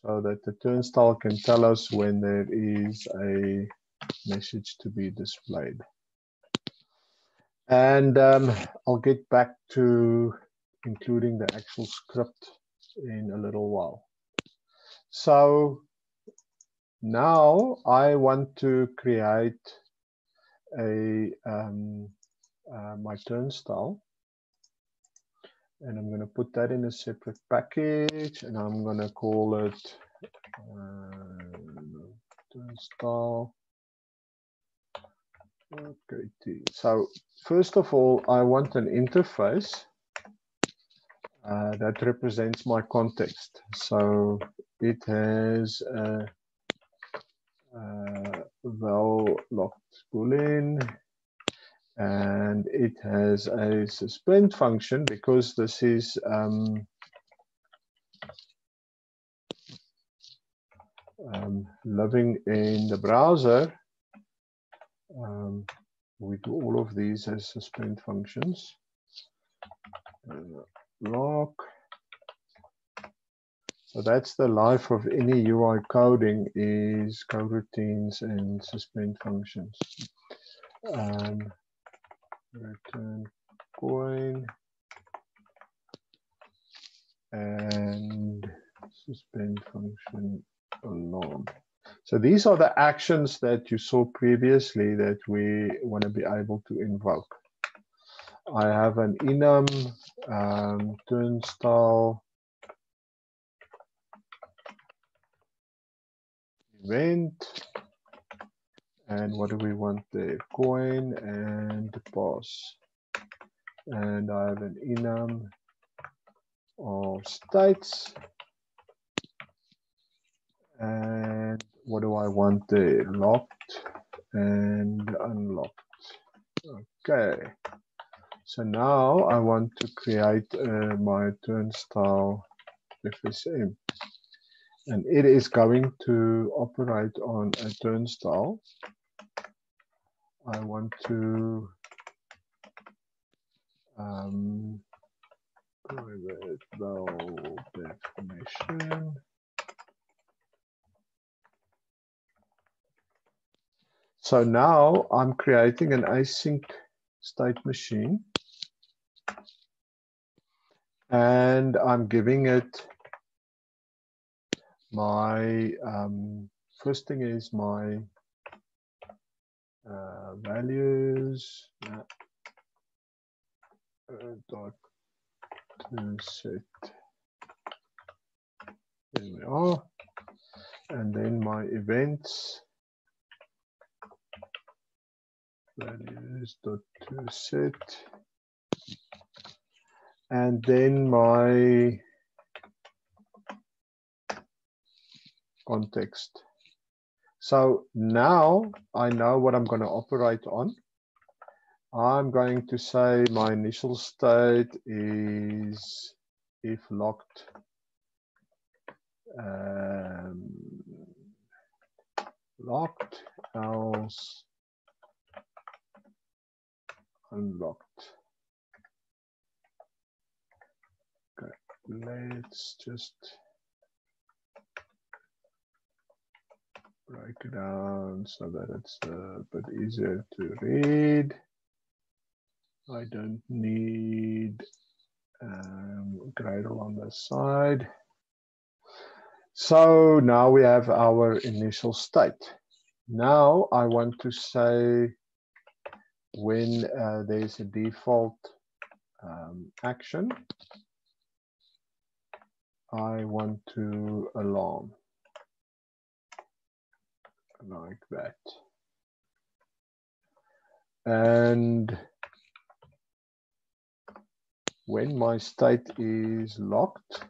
so that the turnstile can tell us when there is a message to be displayed. And I'll get back to including the actual script in a little while. So now I want to create a my turnstile, and I'm going to put that in a separate package, and I'm going to call it turnstile. Okay. So first of all, I want an interface that represents my context. So it has a val locked boolean, and it has a suspend function because this is living in the browser. We do all of these as suspend functions. Lock. So that's the life of any UI coding is coroutines and suspend functions. Return coin and suspend function alarm. So these are the actions that you saw previously that we want to be able to invoke. I have an enum turnstile event, and what do we want there? Coin and pass. And I have an enum of states, and what do I want there? Locked and unlocked. Okay. So now I want to create my turnstile FSM, and it is going to operate on a turnstile. I want to private val definition. So now I'm creating an async state machine. and I'm giving it my first thing is my values dot to set. There we are, and then my events values dot to set, and then my context. So now I know what I'm going to operate on. I'm going to say my initial state is if locked locked, else unlocked. Okay, let's just break it down so that it's a bit easier to read. I don't need Gradle on the side. So now we have our initial state. Now I want to say when there's a default action, I want to alarm like that. And when my state is locked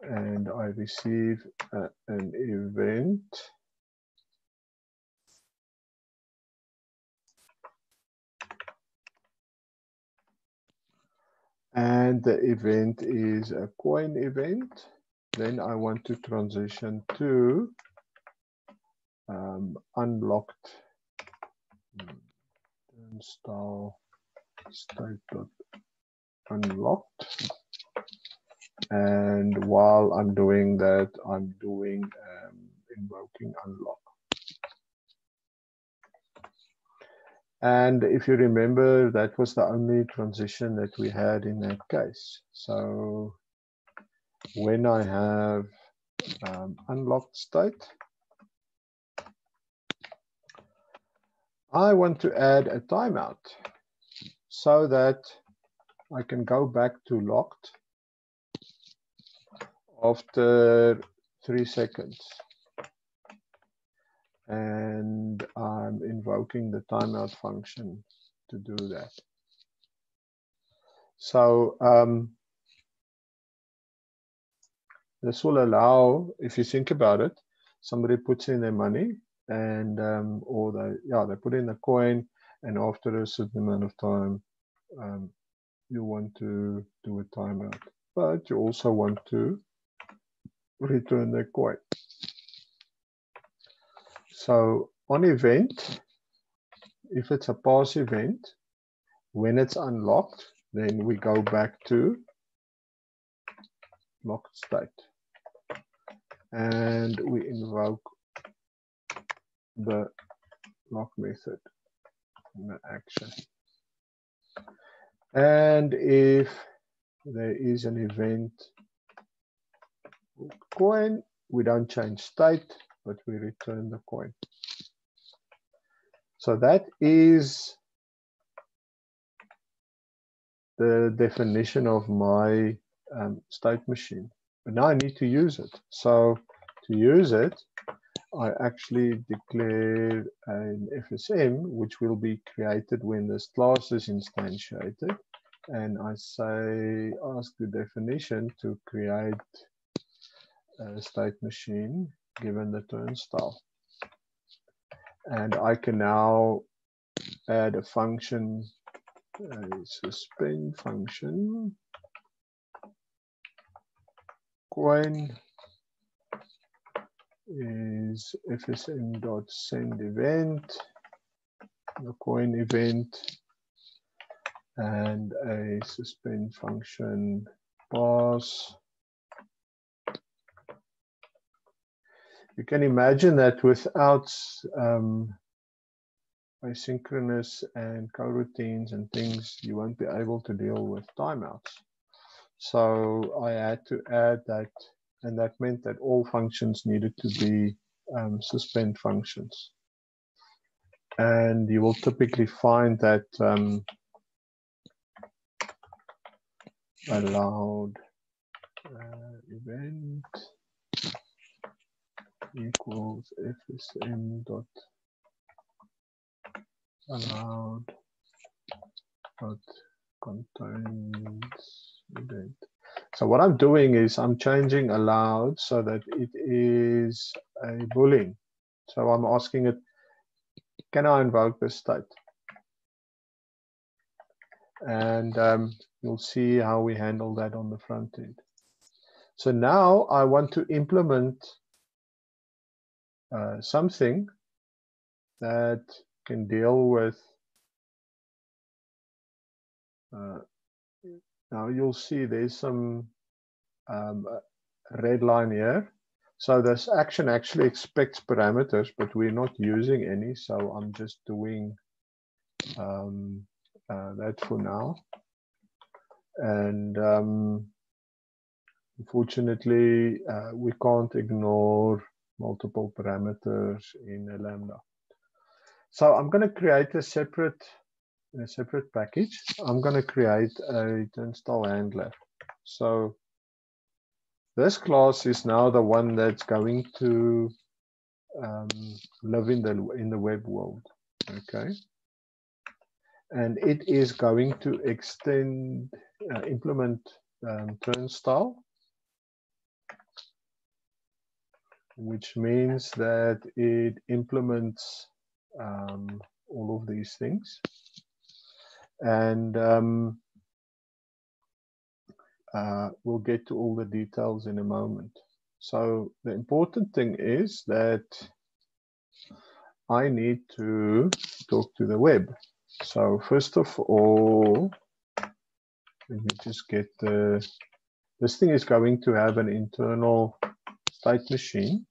and I receive an event, and the event is a coin event, then I want to transition to unlocked install state.unlocked. And while I'm doing that, I'm doing invoking unlock. And if you remember, that was the only transition that we had in that case. So when I have unlocked state, I want to add a timeout so that I can go back to locked after 3 seconds. And I'm invoking the timeout function to do that. So this will allow, if you think about it, somebody puts in their money and, or they put in a coin, and after a certain amount of time, you want to do a timeout, but you also want to return the coin. So on event, if it's a pass event, when it's unlocked, then we go back to locked state. And we invoke the lock method in the action. And if there is an event coin, we don't change state, but we return the coin. So that is the definition of my state machine. But now I need to use it. So to use it, I actually declare an FSM, which will be created when this class is instantiated. And I say, ask the definition to create a state machine given the turnstile. And I can now add a function, a suspend function, coin is fsm.send event, the coin event, and a suspend function pass. You can imagine that without asynchronous and coroutines and things, you won't be able to deal with timeouts. So I had to add that, and that meant that all functions needed to be suspend functions. And you will typically find that allowed event equals FSM dot allowed dot contains event. So what I'm doing is I'm changing allowed so that it is a boolean. So I'm asking it, can I invoke this state? And you'll see how we handle that on the front end. So now I want to implement something that can deal with, now you'll see there's some red line here. So this action actually expects parameters, but we're not using any. So I'm just doing that for now. And unfortunately, we can't ignore multiple parameters in a Lambda. So I'm going to create a separate package. I'm going to create a turnstile handler. So this class is now the one that's going to live in the web world. Okay, and it is going to extend implement turnstile, which means that it implements all of these things. And we'll get to all the details in a moment. So the important thing is that I need to talk to the web. So first of all, let me just get the, this thing is going to have an internal state machine.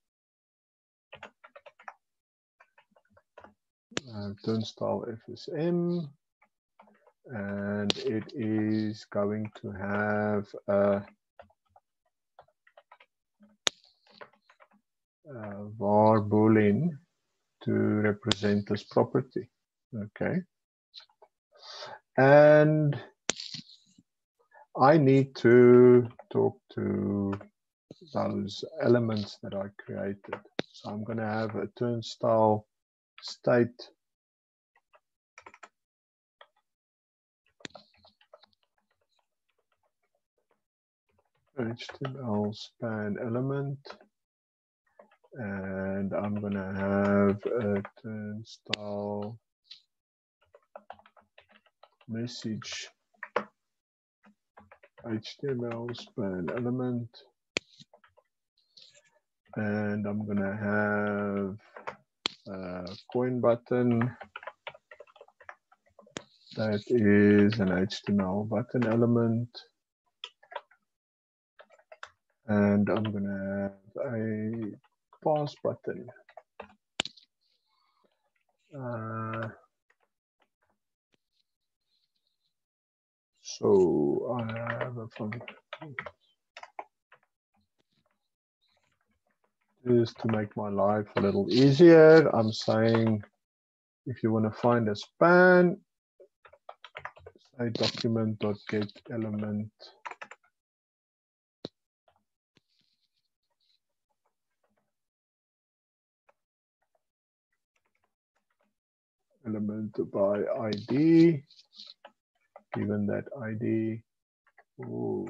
Turnstile FSM. And it is going to have a var boolean to represent this property. Okay. And I need to talk to those elements that I created. So I'm going to have a turnstile state HTML span element, and I'm going to have a turnstile message HTML span element, and I'm going to have a coin button that is an HTML button element. And I'm going to have a pause button. So I have a function just to make my life a little easier. I'm saying if you want to find a span, say document.get element. Element by ID, given that ID. Ooh.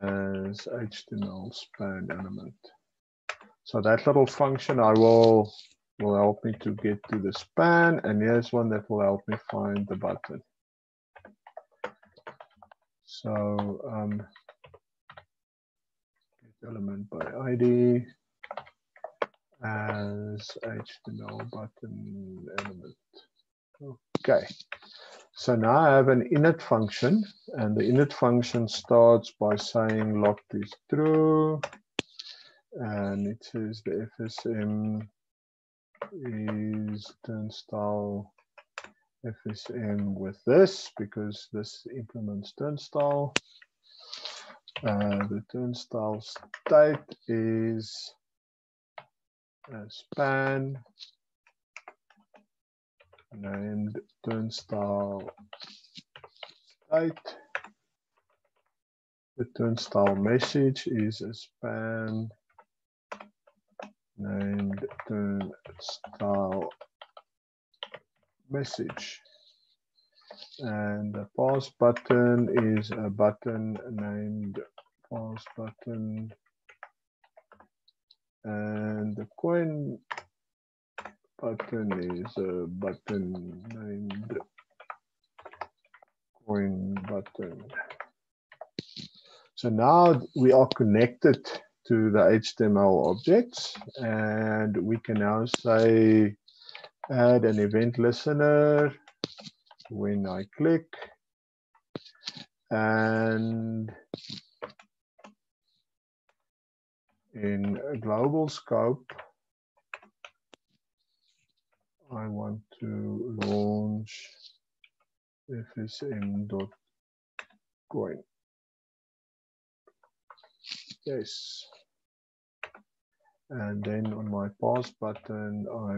As HTML span element. So that little function I will help me to get to the span, and here's one that will help me find the button. So element by ID. As HTML button element. Okay, so now I have an init function, and the init function starts by saying lock is true, and it says the FSM is to install FSM with this, because this implements turnstile. The turnstile state is span named turnstile state. The turnstile message is a span named turnstile message, and the pause button is a button named pause button, and the coin button is a button named coin button. So now we are connected to the HTML objects, and we can now say add an event listener when I click, and in a global scope, I want to launch fsm.coin. Yes. And then on my pause button, I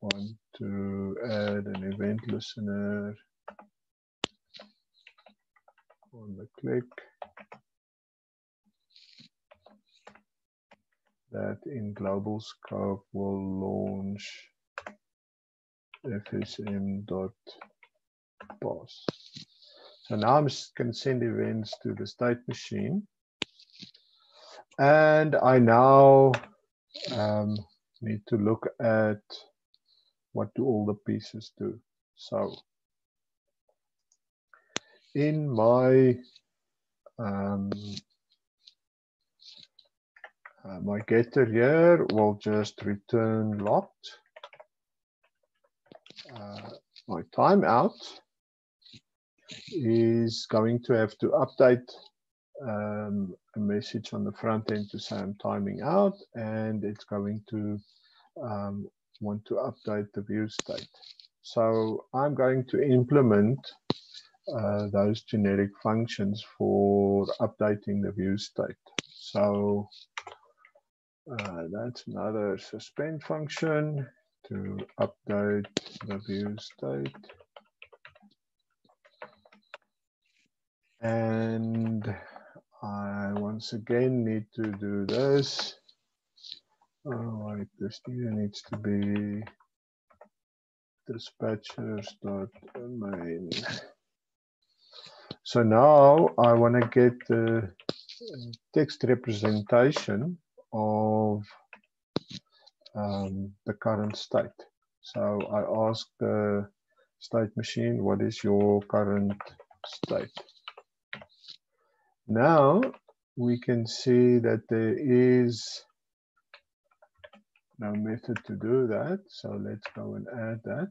want to add an event listener on the click that in global scope will launch fsm.pause. So now I'm going to send events to the state machine, and I now need to look at what do all the pieces do. So in my my getter here will just return locked. My timeout is going to have to update a message on the front end to say I'm timing out, and it's going to want to update the view state. So I'm going to implement those generic functions for updating the view state. So that's another suspend function to update the view state. And I once again need to do this. All right, this needs to be dispatchers.main. So now I want to get the text representation of the current state. So I ask the state machine, what is your current state? Now we can see that there is no method to do that, so let's go and add that.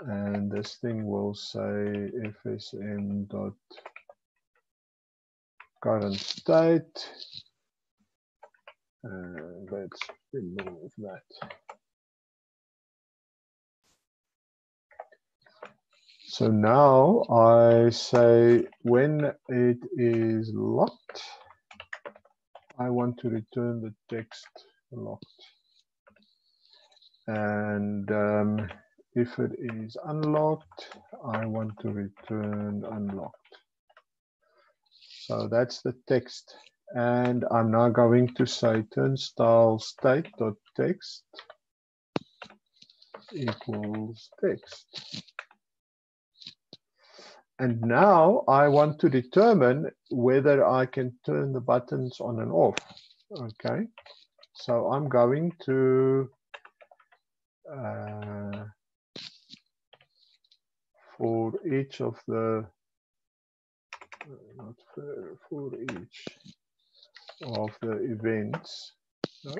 And this thing will say fsm.current state. Let's remove that. So now I say when it is locked, I want to return the text locked. And if it is unlocked, I want to return unlocked. So that's the text. And I'm now going to say turnstile state.text equals text. And now I want to determine whether I can turn the buttons on and off. Okay. So I'm going to for each of the events. No.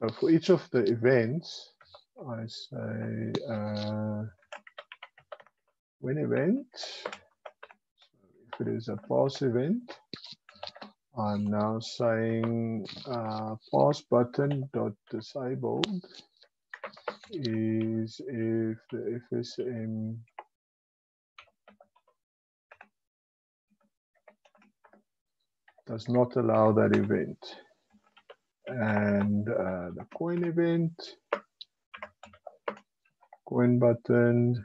So for each of the events, I say when event. So it is a pause event. I'm now saying pause button dot disabled is if the FSM does not allow that event. And the coin event, coin button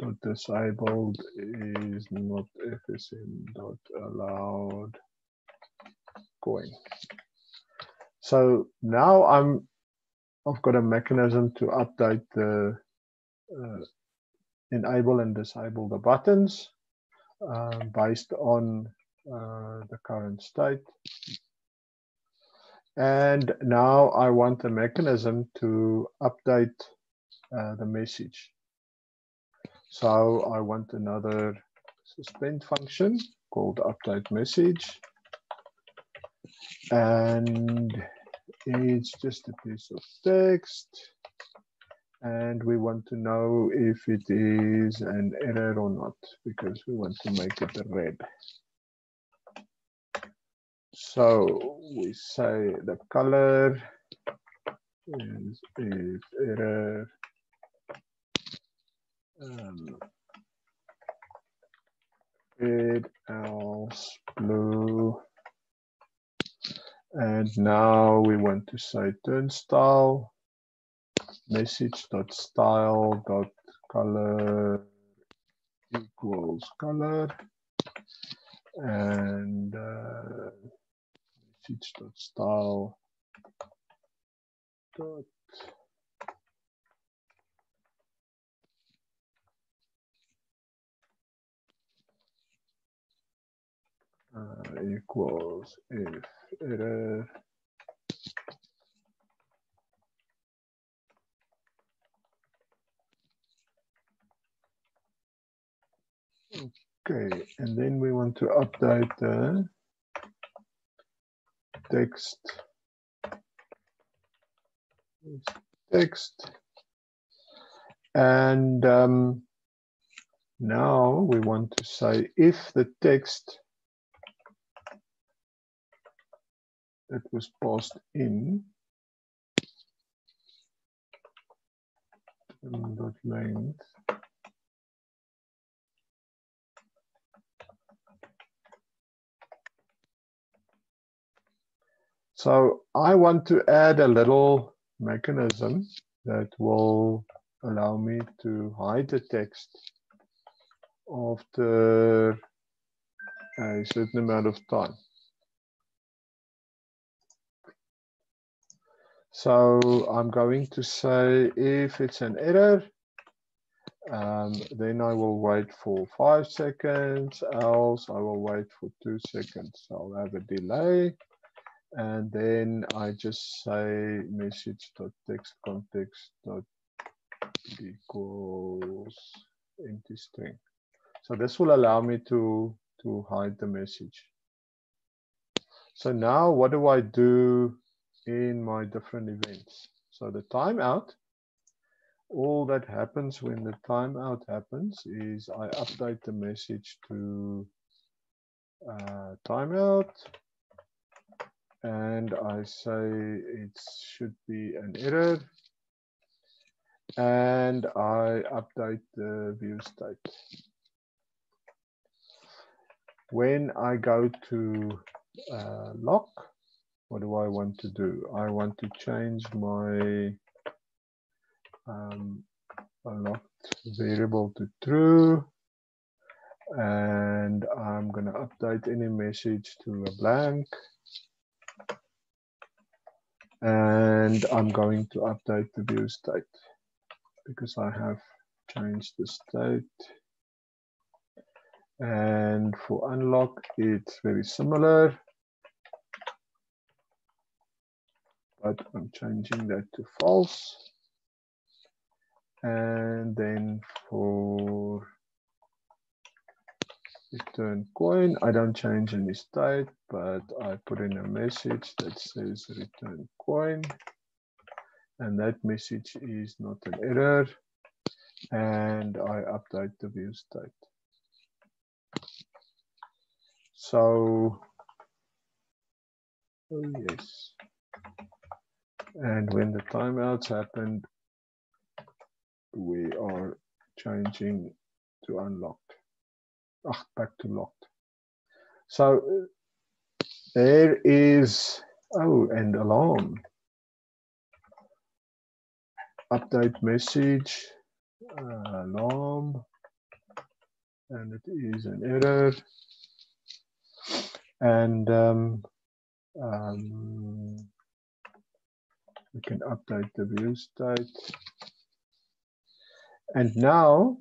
dot disabled is not FSM dot allowed coin. So now I've got a mechanism to update the enable and disable the buttons based on the current state. And now I want the mechanism to update the message. So I want another suspend function called update message. And it's just a piece of text. And we want to know if it is an error or not, because we want to make it red. So we say the color is error. Red, else, blue. And now we want to say turnstile message.style.color equals color. And message.style dot equals if error okay, and then we want to update the text. And now we want to say if the text that was passed in dot length . So I want to add a little mechanism that will allow me to hide the text after a certain amount of time. So I'm going to say if it's an error, then I will wait for 5 seconds, else I will wait for 2 seconds. I'll have a delay. And then I just say message.textContext.equals empty string. So this will allow me to hide the message. So now what do I do in my different events? So the timeout, all that happens when the timeout happens is I update the message to timeout. And I say it should be an error. And I update the view state. When I go to lock, what do I want to do? I want to change my locked variable to true. And I'm going to update any message to a blank. And I'm going to update the view state because I have changed the state. And for unlock, it's very similar. But I'm changing that to false. And then for return coin, I don't change any state, but I put in a message that says return coin. And that message is not an error. And I update the view state. So, oh yes. And when the timeouts happened, we are changing to unlocked. Ah, back to locked. So there is, oh, and alarm. Update message, alarm, and it is an error. And we can update the view state. And now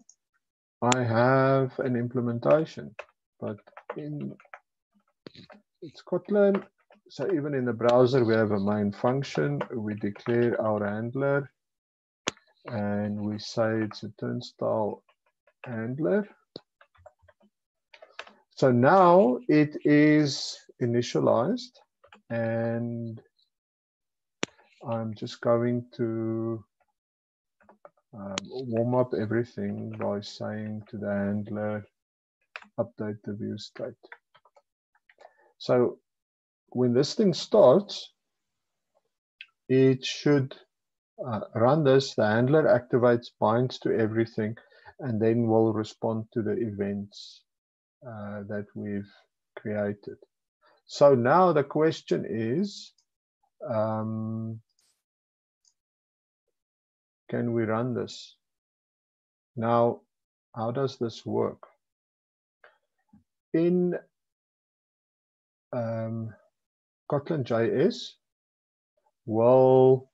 I have an implementation, but it's Kotlin. So even in the browser, we have a main function. We declare our handler, and we say it's a turnstile handler. So now it is initialized, and I'm just going to warm up everything by saying to the handler, update the view state. So when this thing starts, it should run this. The handler activates, binds to everything, and then will respond to the events that we've created. So now the question is, can we run this? Now, how does this work? In Kotlin JS, we'll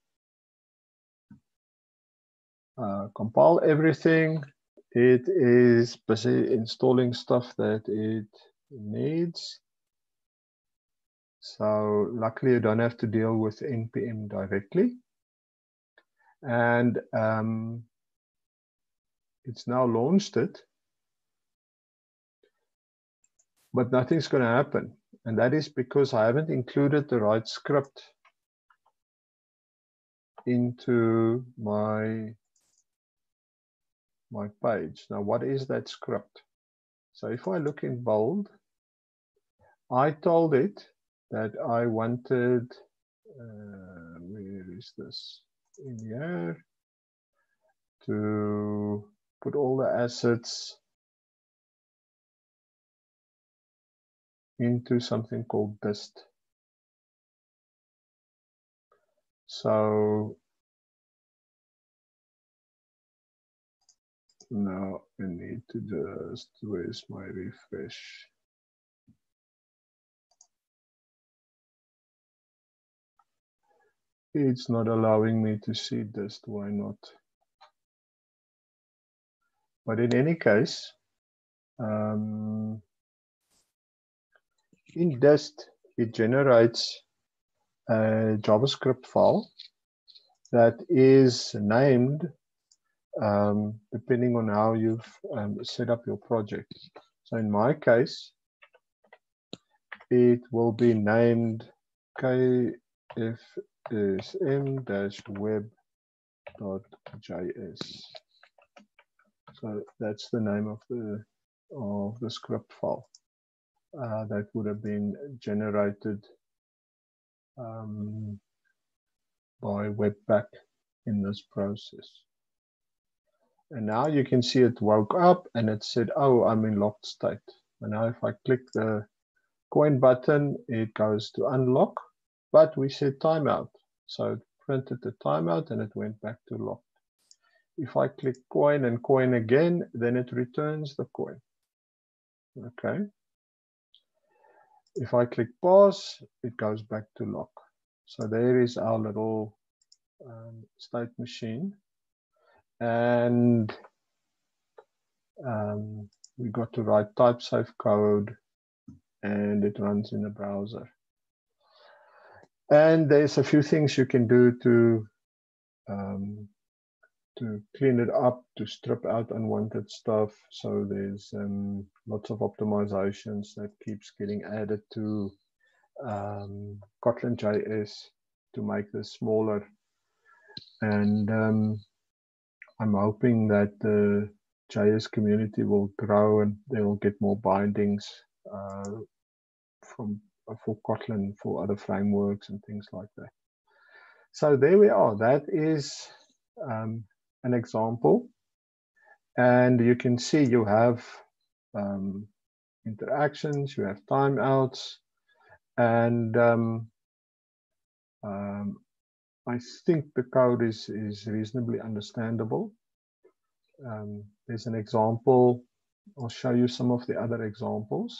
compile everything. It is busy installing stuff that it needs. So luckily, you don't have to deal with NPM directly. And it's now launched it, but nothing's going to happen. And that is because I haven't included the right script into my page. Now, what is that script? So if I look in bold, I told it that I wanted, where is this? In here, to put all the assets into something called dist. So now I need to just, where's my refresh? It's not allowing me to see this, why not? But in any case, in dist, it generates a JavaScript file that is named depending on how you've set up your project. So in my case, it will be named KFSM-web.js. So that's the name of the script file that would have been generated by Webpack in this process. And now you can see it woke up and it said, oh, I'm in locked state. And now if I click the coin button, it goes to unlock. But we said timeout. So it printed the timeout and it went back to locked. If I click coin and coin again, then it returns the coin. Okay. If I click pass, it goes back to lock. So there is our little state machine. And we got to write type safe code and it runs in the browser. And there's a few things you can do to clean it up, to strip out unwanted stuff. So there's lots of optimizations that keeps getting added to Kotlin JS to make this smaller. And I'm hoping that the JS community will grow and they will get more bindings from for Kotlin, for other frameworks and things like that. So there we are. That is an example. And you can see you have interactions, you have timeouts, and I think the code is reasonably understandable. There's an example. I'll show you some of the other examples.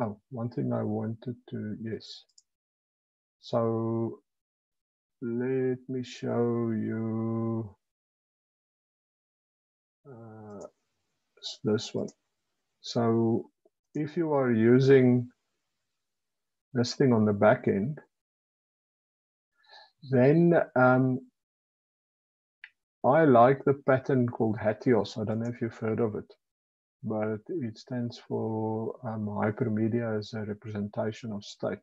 Oh, one thing I wanted to, yes. So let me show you this one. So if you are using this thing on the back end, then I like the pattern called Hatios. I don't know if you've heard of it, but it stands for hypermedia as a representation of state.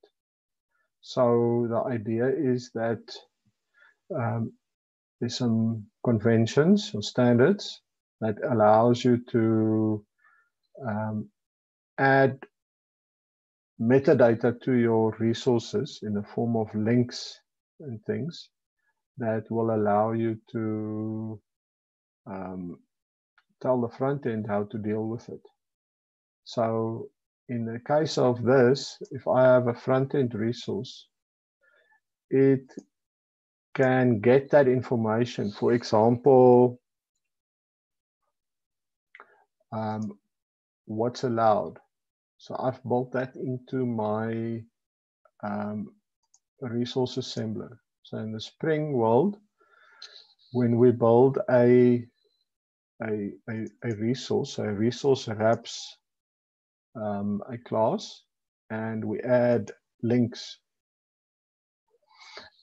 So the idea is that there's some conventions or standards that allows you to add metadata to your resources in the form of links and things that will allow you to tell the front end how to deal with it. So in the case of this, if I have a front end resource, it can get that information. For example, what's allowed. So I've built that into my resource assembler. So in the Spring world, when we build a resource, so a resource wraps a class and we add links.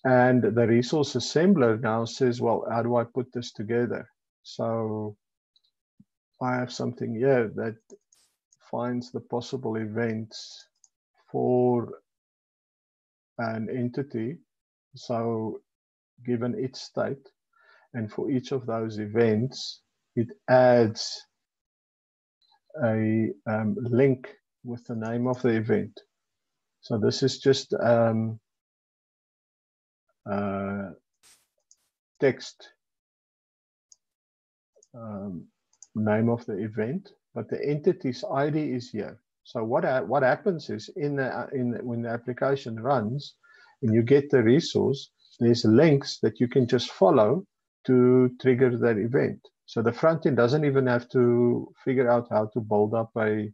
And the resource assembler now says, well, how do I put this together? So I have something here that finds the possible events for an entity, so given its state, and for each of those events, it adds a link with the name of the event. So this is just text name of the event, but the entity's ID is here. So what happens is when the application runs and you get the resource, there's links that you can just follow to trigger that event. So the front end doesn't even have to figure out how to build up a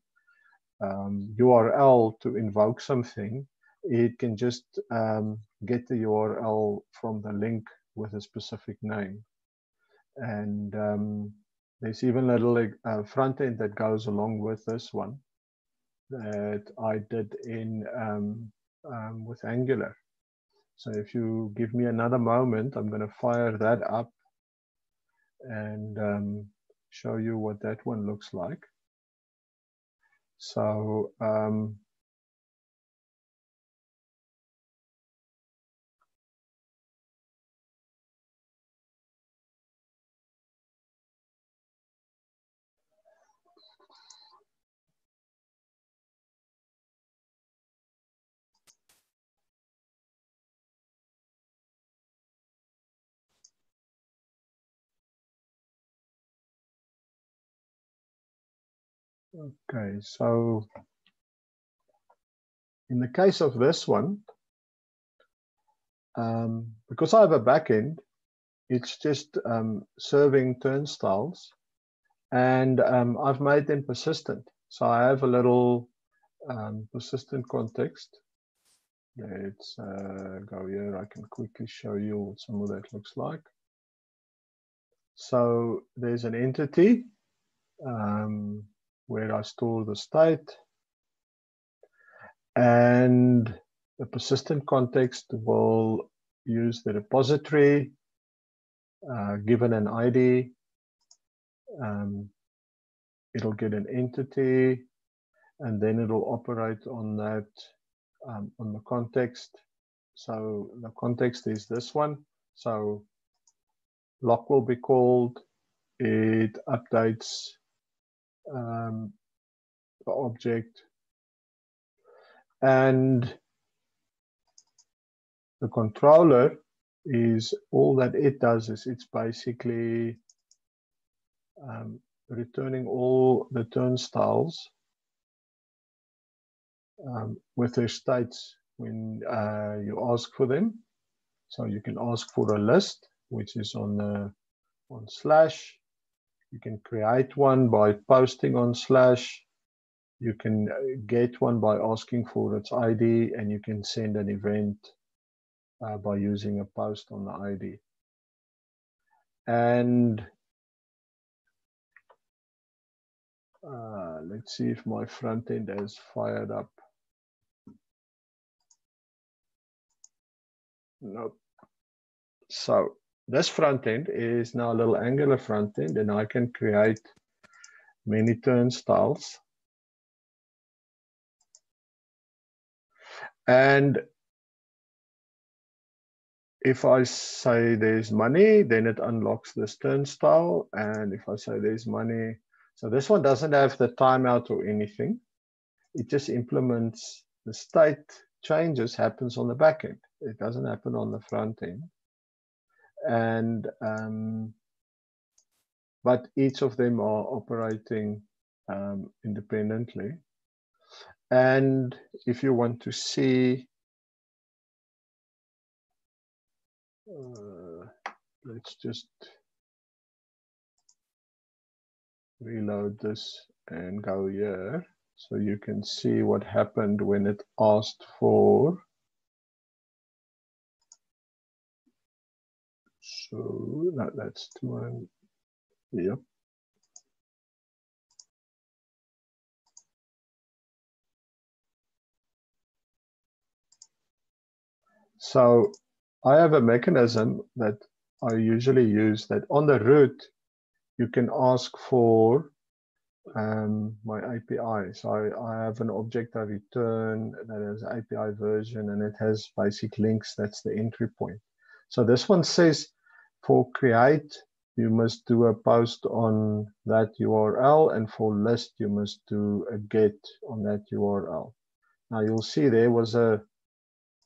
URL to invoke something. It can just get the URL from the link with a specific name. And there's even a little front end that goes along with this one that I did in with Angular. So if you give me another moment, I'm going to fire that up and show you what that one looks like. So okay, so in the case of this one, because I have a backend, it's just serving turnstiles, and I've made them persistent. So I have a little persistent context. Let's go here. I can quickly show you what some of that looks like. So there's an entity where I store the state, and the persistent context will use the repository given an ID. It'll get an entity, and then it'll operate on that on the context. So the context is this one. So lock will be called. It updates the object, and the controller is all that it does is it's basically returning all the turnstiles with their states when you ask for them. So you can ask for a list, which is on slash. You can create one by posting on slash. You can get one by asking for its ID, and you can send an event by using a post on the ID. And let's see if my front end has fired up. Nope. So this front end is now a little Angular front end, and I can create many turnstiles. And if I say there's money, then it unlocks this turnstile. And if I say there's money, so this one doesn't have the timeout or anything. It just implements the state changes happens on the back end. It doesn't happen on the front end. And but each of them are operating independently. And if you want to see, let's just reload this and go here, so you can see what happened when it asked for. So no, that's the one. Yep. So I have a mechanism that I usually use that on the route, you can ask for my API. So I have an object I return that has API version, and it has basic links. That's the entry point. So this one says, for create, you must do a post on that URL, and for list, you must do a get on that URL. Now you'll see there was a,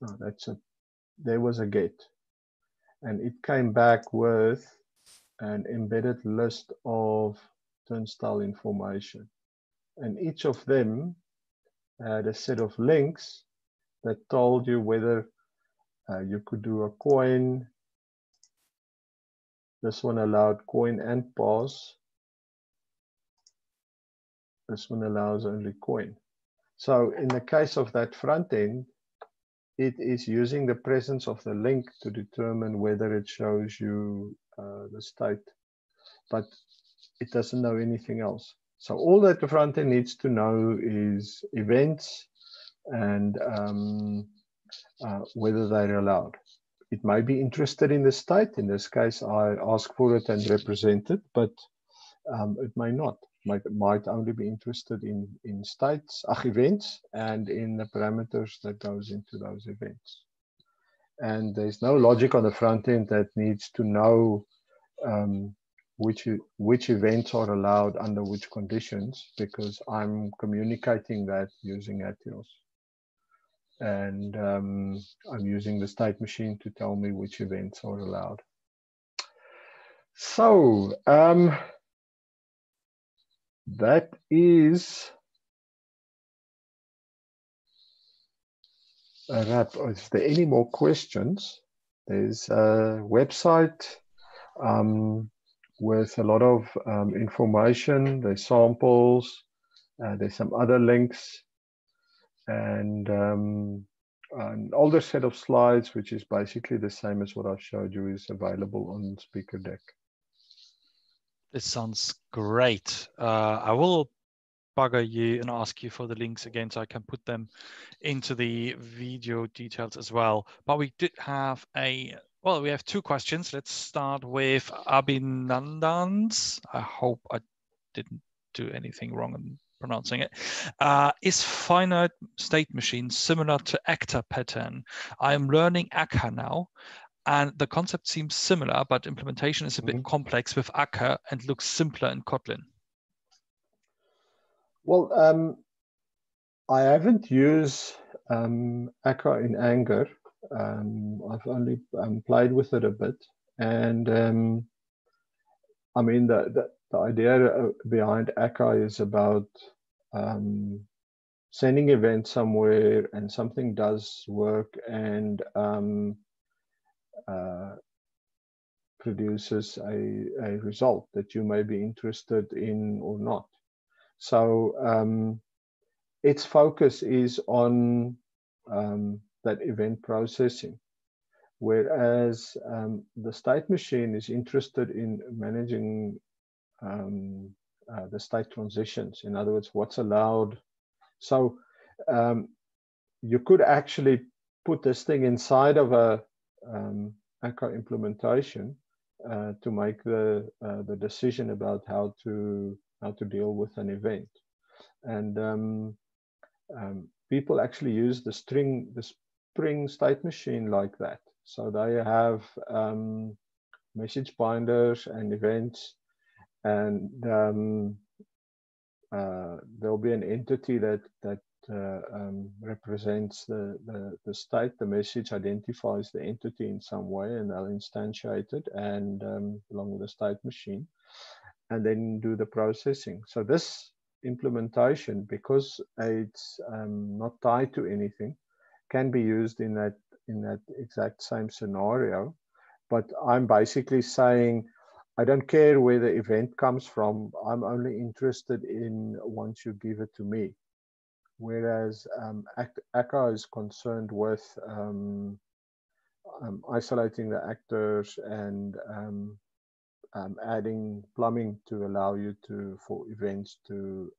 oh, that's a, there was a get, and it came back with an embedded list of turnstile information, and each of them had a set of links that told you whether you could do a coin. This one allowed coin and pass. This one allows only coin. So in the case of that front end, it is using the presence of the link to determine whether it shows you the state, but it doesn't know anything else. So all that the front end needs to know is events and whether they're allowed. It may be interested in the state. In this case, I ask for it and represent it, but it may not. Might only be interested in states, events, and in the parameters that goes into those events. And there's no logic on the front end that needs to know which events are allowed under which conditions, because I'm communicating that using Hatios. And I'm using the state machine to tell me which events are allowed. So that is a wrap. If there are any more questions, there's a website with a lot of information. There's samples, there's some other links, and an older set of slides, which is basically the same as what I've showed you, is available on Speaker Deck. This sounds great. I will bugger you and ask you for the links again, so I can put them into the video details as well. But we did have a, well, we have two questions. Let's start with Abhinandan's. I hope I didn't do anything wrong and pronouncing it. Is finite state machine similar to actor pattern? I am learning Akka now, and the concept seems similar, but implementation is a bit complex with Akka and looks simpler in Kotlin. Well, I haven't used Akka in anger. I've only played with it a bit, and I mean the idea behind Akka is about sending events somewhere and something does work and produces a result that you may be interested in or not. So its focus is on that event processing, whereas the state machine is interested in managing the state transitions. In other words, what's allowed. So you could actually put this thing inside of a Akka implementation to make the decision about how to deal with an event. And people actually use the Spring state machine like that. So they have message binders and events, and there'll be an entity that represents the state. The message identifies the entity in some way, and they'll instantiate it and along with the state machine, and then do the processing. So this implementation, because it's not tied to anything, can be used in that exact same scenario. But I'm basically saying, I don't care where the event comes from. I'm only interested in once you give it to me. Whereas Akka is concerned with isolating the actors and adding plumbing to allow you for events to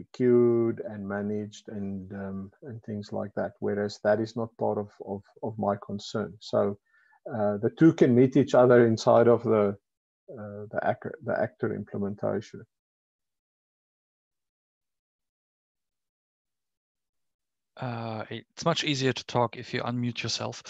be queued and managed and things like that. Whereas that is not part of my concern. So. The two can meet each other inside of the actor implementation. It's much easier to talk if you unmute yourself.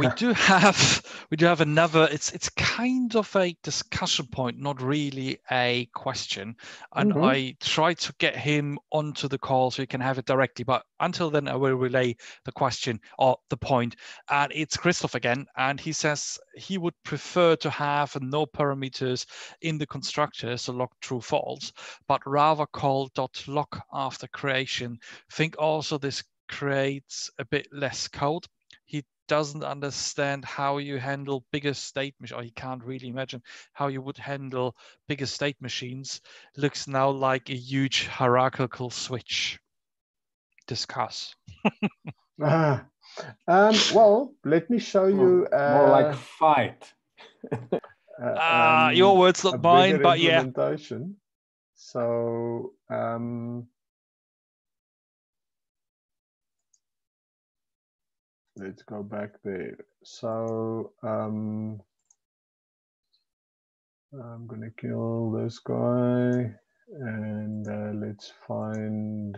We do have another. It's kind of a discussion point, not really a question. And mm-hmm. I try to get him onto the call so you can have it directly. But until then, I will relay the question or the point. And it's Christoph again, and he says he would prefer to have no parameters in the constructor, so log true false, but rather call .log after creation. Think also this creates a bit less code. He doesn't understand how you handle bigger state machines, or he can't really imagine how you would handle bigger state machines. Looks now like a huge hierarchical switch. Discuss. Well, let me show you. More like fight. Your words, not mine, but yeah. So. Let's go back there. So I'm going to kill this guy, and let's find.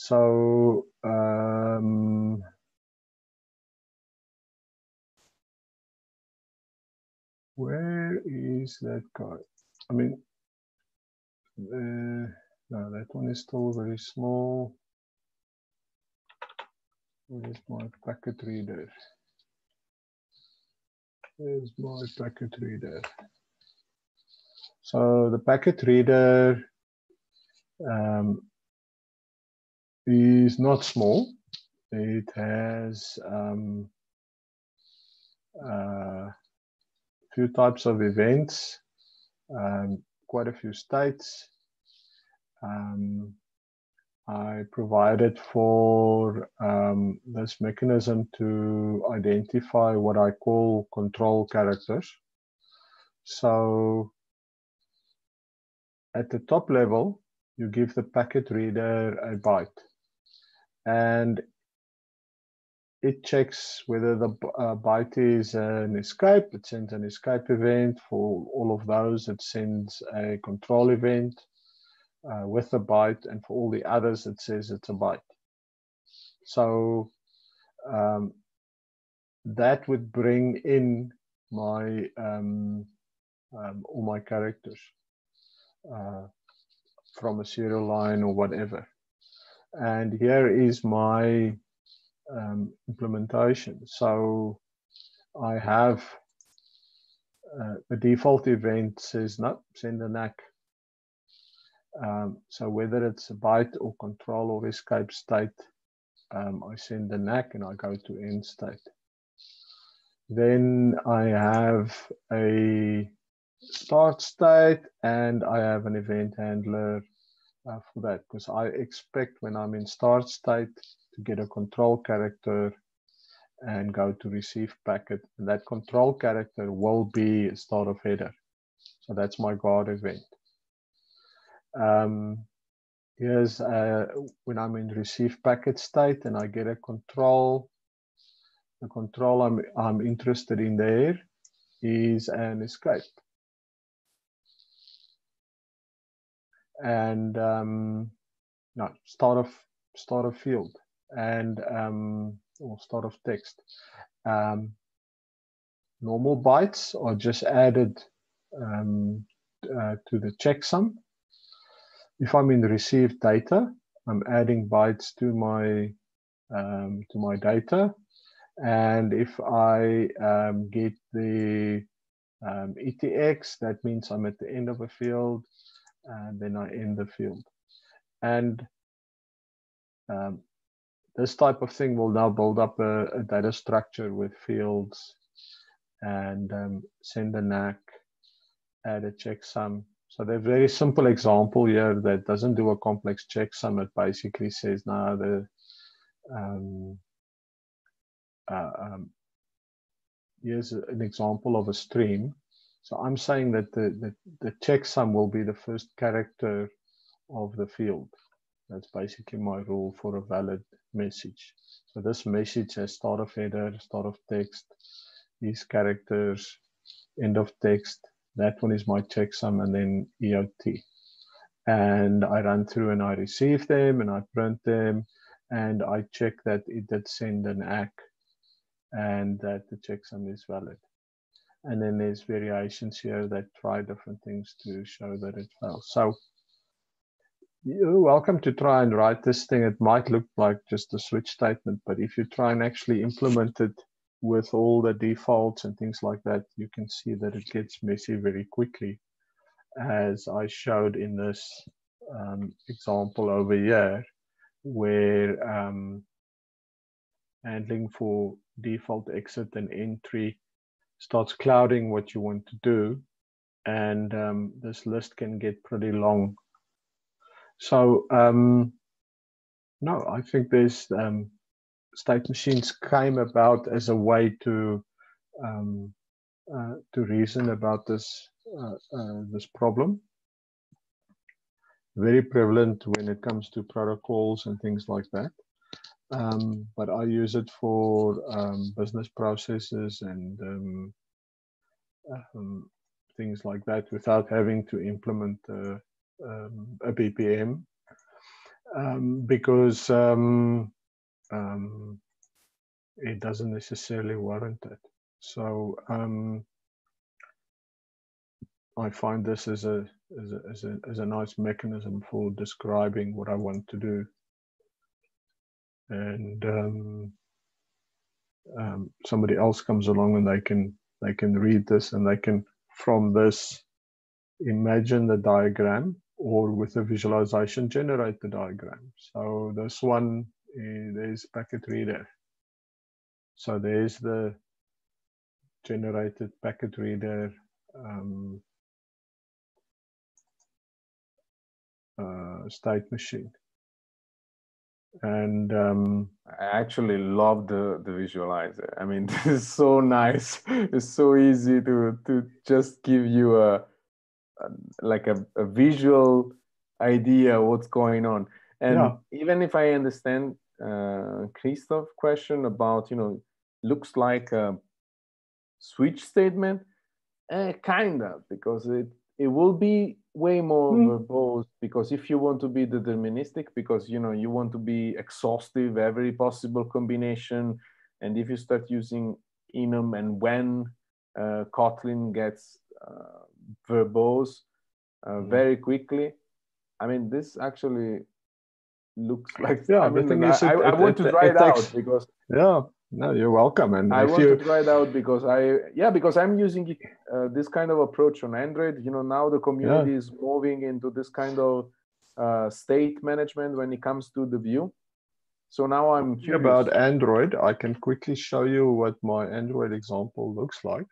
So where is that guy? I mean, no, that one is still very small. Where's my packet reader? Where's my packet reader? So the packet reader is not small. It has a few types of events, quite a few states. I provided for this mechanism to identify what I call control characters. So at the top level, you give the packet reader a byte, and it checks whether the byte is an escape. It sends an escape event. For all of those, it sends a control event. With a byte, and for all the others, it says it's a byte. So that would bring in my all my characters. from a serial line or whatever. And here is my implementation. So I have the default event says no, send an ACK. So whether it's a byte or control or escape state, I send an ACK and I go to end state. Then I have a start state and I have an event handler for that, because I expect when I'm in start state to get a control character and go to receive packet, and that control character will be a start of header. So that's my guard event. Here's when I'm in receive packet state and I get a control. The control I'm interested in there is an escape. And no, start of field and or start of text. Normal bytes are just added to the checksum. If I'm in received data, I'm adding bytes to my data. And if I get the ETX, that means I'm at the end of a field, and then I end the field. And this type of thing will now build up a data structure with fields and send an ACK, add a checksum. So they're very simple example here that doesn't do a complex checksum. It basically says now here's an example of a stream. So I'm saying that the checksum will be the first character of the field. That's basically my rule for a valid message. So this message has start of header, start of text, these characters, end of text. That one is my checksum, and then EOT. And I run through and I receive them and I print them and I check that it did send an ACK and that the checksum is valid. And then there's variations here that try different things to show that it fails. So you're welcome to try and write this thing. It might look like just a switch statement, but if you try and actually implement it with all the defaults and things like that, you can see that it gets messy very quickly, as I showed in this example over here, where handling for default exit and entry starts clouding what you want to do. And this list can get pretty long. So no, I think there's state machines came about as a way to reason about this this problem. Very prevalent when it comes to protocols and things like that. But I use it for business processes and things like that without having to implement a BPM because it doesn't necessarily warrant it. So I find this as a nice mechanism for describing what I want to do. And somebody else comes along and they can read this and they can from this imagine the diagram, or with a visualization generate the diagram. So this one is, there's packet reader. So there's the generated packet reader state machine. And I actually love the visualizer. I mean, this is so nice. It's so easy to just give you a visual idea what's going on. And yeah, even if I understand Christoph's question about, you know, looks like a switch statement, kind of, because it will be way more verbose, because if you want to be deterministic, because you know you want to be exhaustive, every possible combination, and if you start using enum and when, Kotlin gets verbose very quickly. I mean, this actually looks like, yeah, I mean, I want to try it out because, yeah, no, you're welcome. And I want to try it out because I'm using this kind of approach on Android. You know, now the community is moving into this kind of state management when it comes to the view. So now I'm curious about Android. I can quickly show you what my Android example looks like.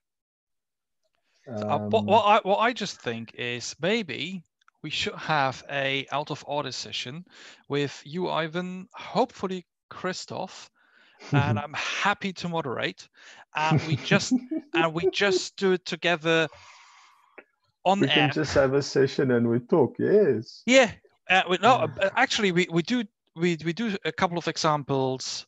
What I just think is maybe we should have a out of order session with you, Ivan, hopefully Christoph, and I'm happy to moderate. And we just do it together on air. We can just have a session and we talk. Yes. Yeah. Actually, we do a couple of examples.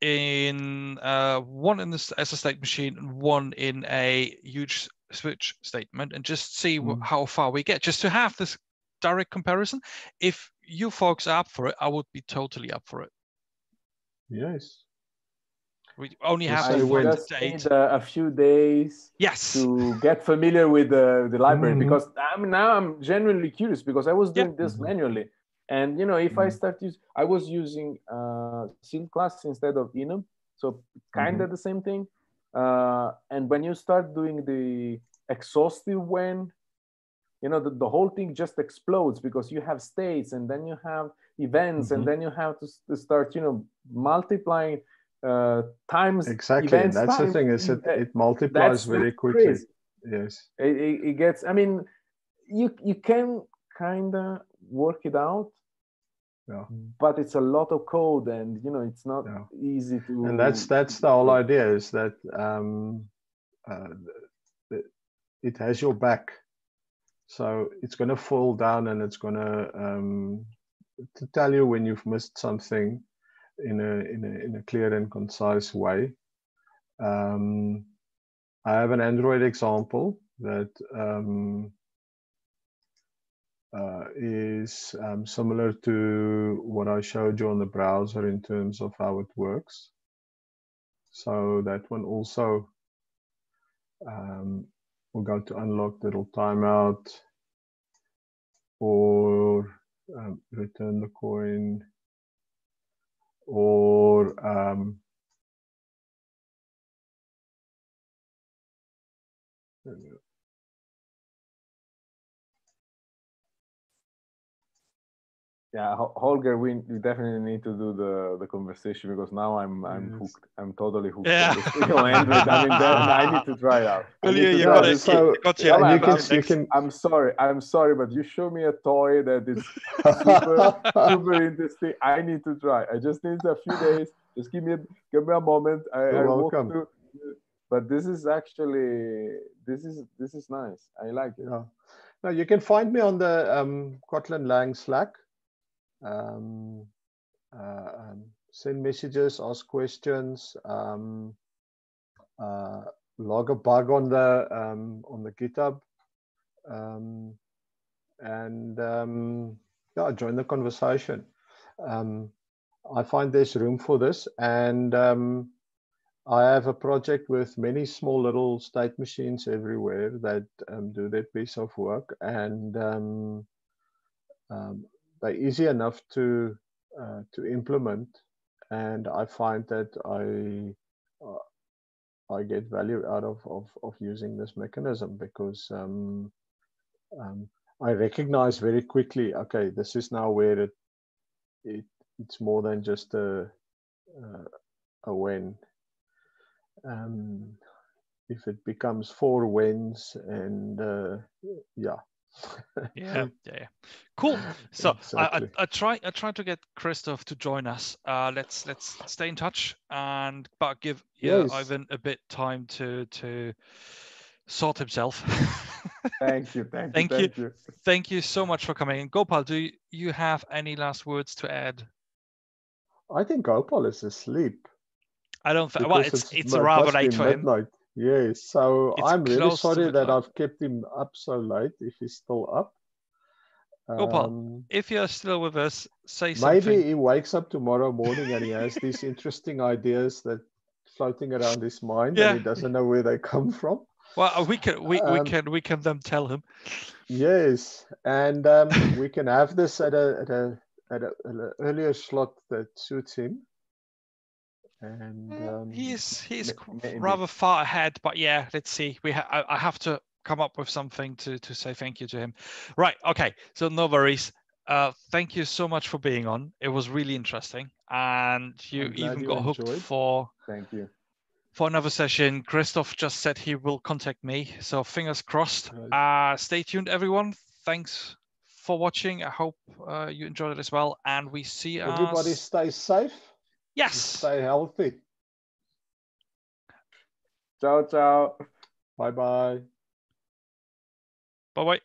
In one in this as a state machine, and one in a huge switch statement, and just see how far we get, just to have this direct comparison. If you folks are up for it, I would be totally up for it. Yes. We only have a few days to get familiar with the library, because now I'm genuinely curious, because I was doing this manually. And, you know, if I start using, I was using Silk class instead of enum. So kind of the same thing. And when you start doing the exhaustive when, you know, the whole thing just explodes, because you have states and then you have events and then you have to start, you know, multiplying times. Exactly. Events, that's the thing, is it multiplies very quickly. Crazy. Yes. It gets, I mean, you can kind of work it out, but it's a lot of code, and you know, it's not easy to. And that's the whole idea, is that it has your back, so it's going to fall down and it's going to tell you when you've missed something in a clear and concise way. I have an Android example that is similar to what I showed you on the browser in terms of how it works. So that one also, we'll go to unlock the little timeout or return the coin or yeah, Holger, we definitely need to do the conversation, because now I'm hooked. I'm totally hooked. Yeah. I need to try it out. Well, I'm sorry. I'm sorry, but you show me a toy that is super, super interesting. I need to try. I just need a few days. Just give me a moment. I walk through. But this is actually this is nice. I like it. Yeah. Now you can find me on the Kotlin Lang Slack. Send messages, ask questions, log a bug on the GitHub, and yeah, join the conversation. I find there's room for this, and I have a project with many small little state machines everywhere that do their piece of work, and they're easy enough to implement, and I find that I get value out of using this mechanism, because I recognize very quickly, okay, this is now where it's more than just a when. If it becomes 4 wins, and yeah. yeah cool. So exactly. I try to get Christoph to join us. Let's stay in touch, and but give Ivan a bit time to sort himself. Thank you so much for coming. And Gopal, do you have any last words to add? I think Gopal is asleep. I don't think, well, it's rather late for midnight. Him Yes, so it's, I'm really sorry that I've kept him up so late, if he's still up. Gopal, if you're still with us, say something. Maybe he wakes up tomorrow morning and he has these interesting ideas that floating around his mind, and he doesn't know where they come from. Well, we can then tell him. Yes, and we can have this at an earlier slot that suits him. And he's rather far ahead, but yeah, let's see. I have to come up with something to say thank you to him. Right. Okay. So no worries. Thank you so much for being on. It was really interesting, and you even got hooked for. Thank you. For another session. Christoph just said he will contact me, so fingers crossed. Stay tuned, everyone. Thanks for watching. I hope you enjoyed it as well, and we see us. Everybody stay safe. Yes. Stay healthy. Ciao, ciao. Bye-bye. Bye-bye.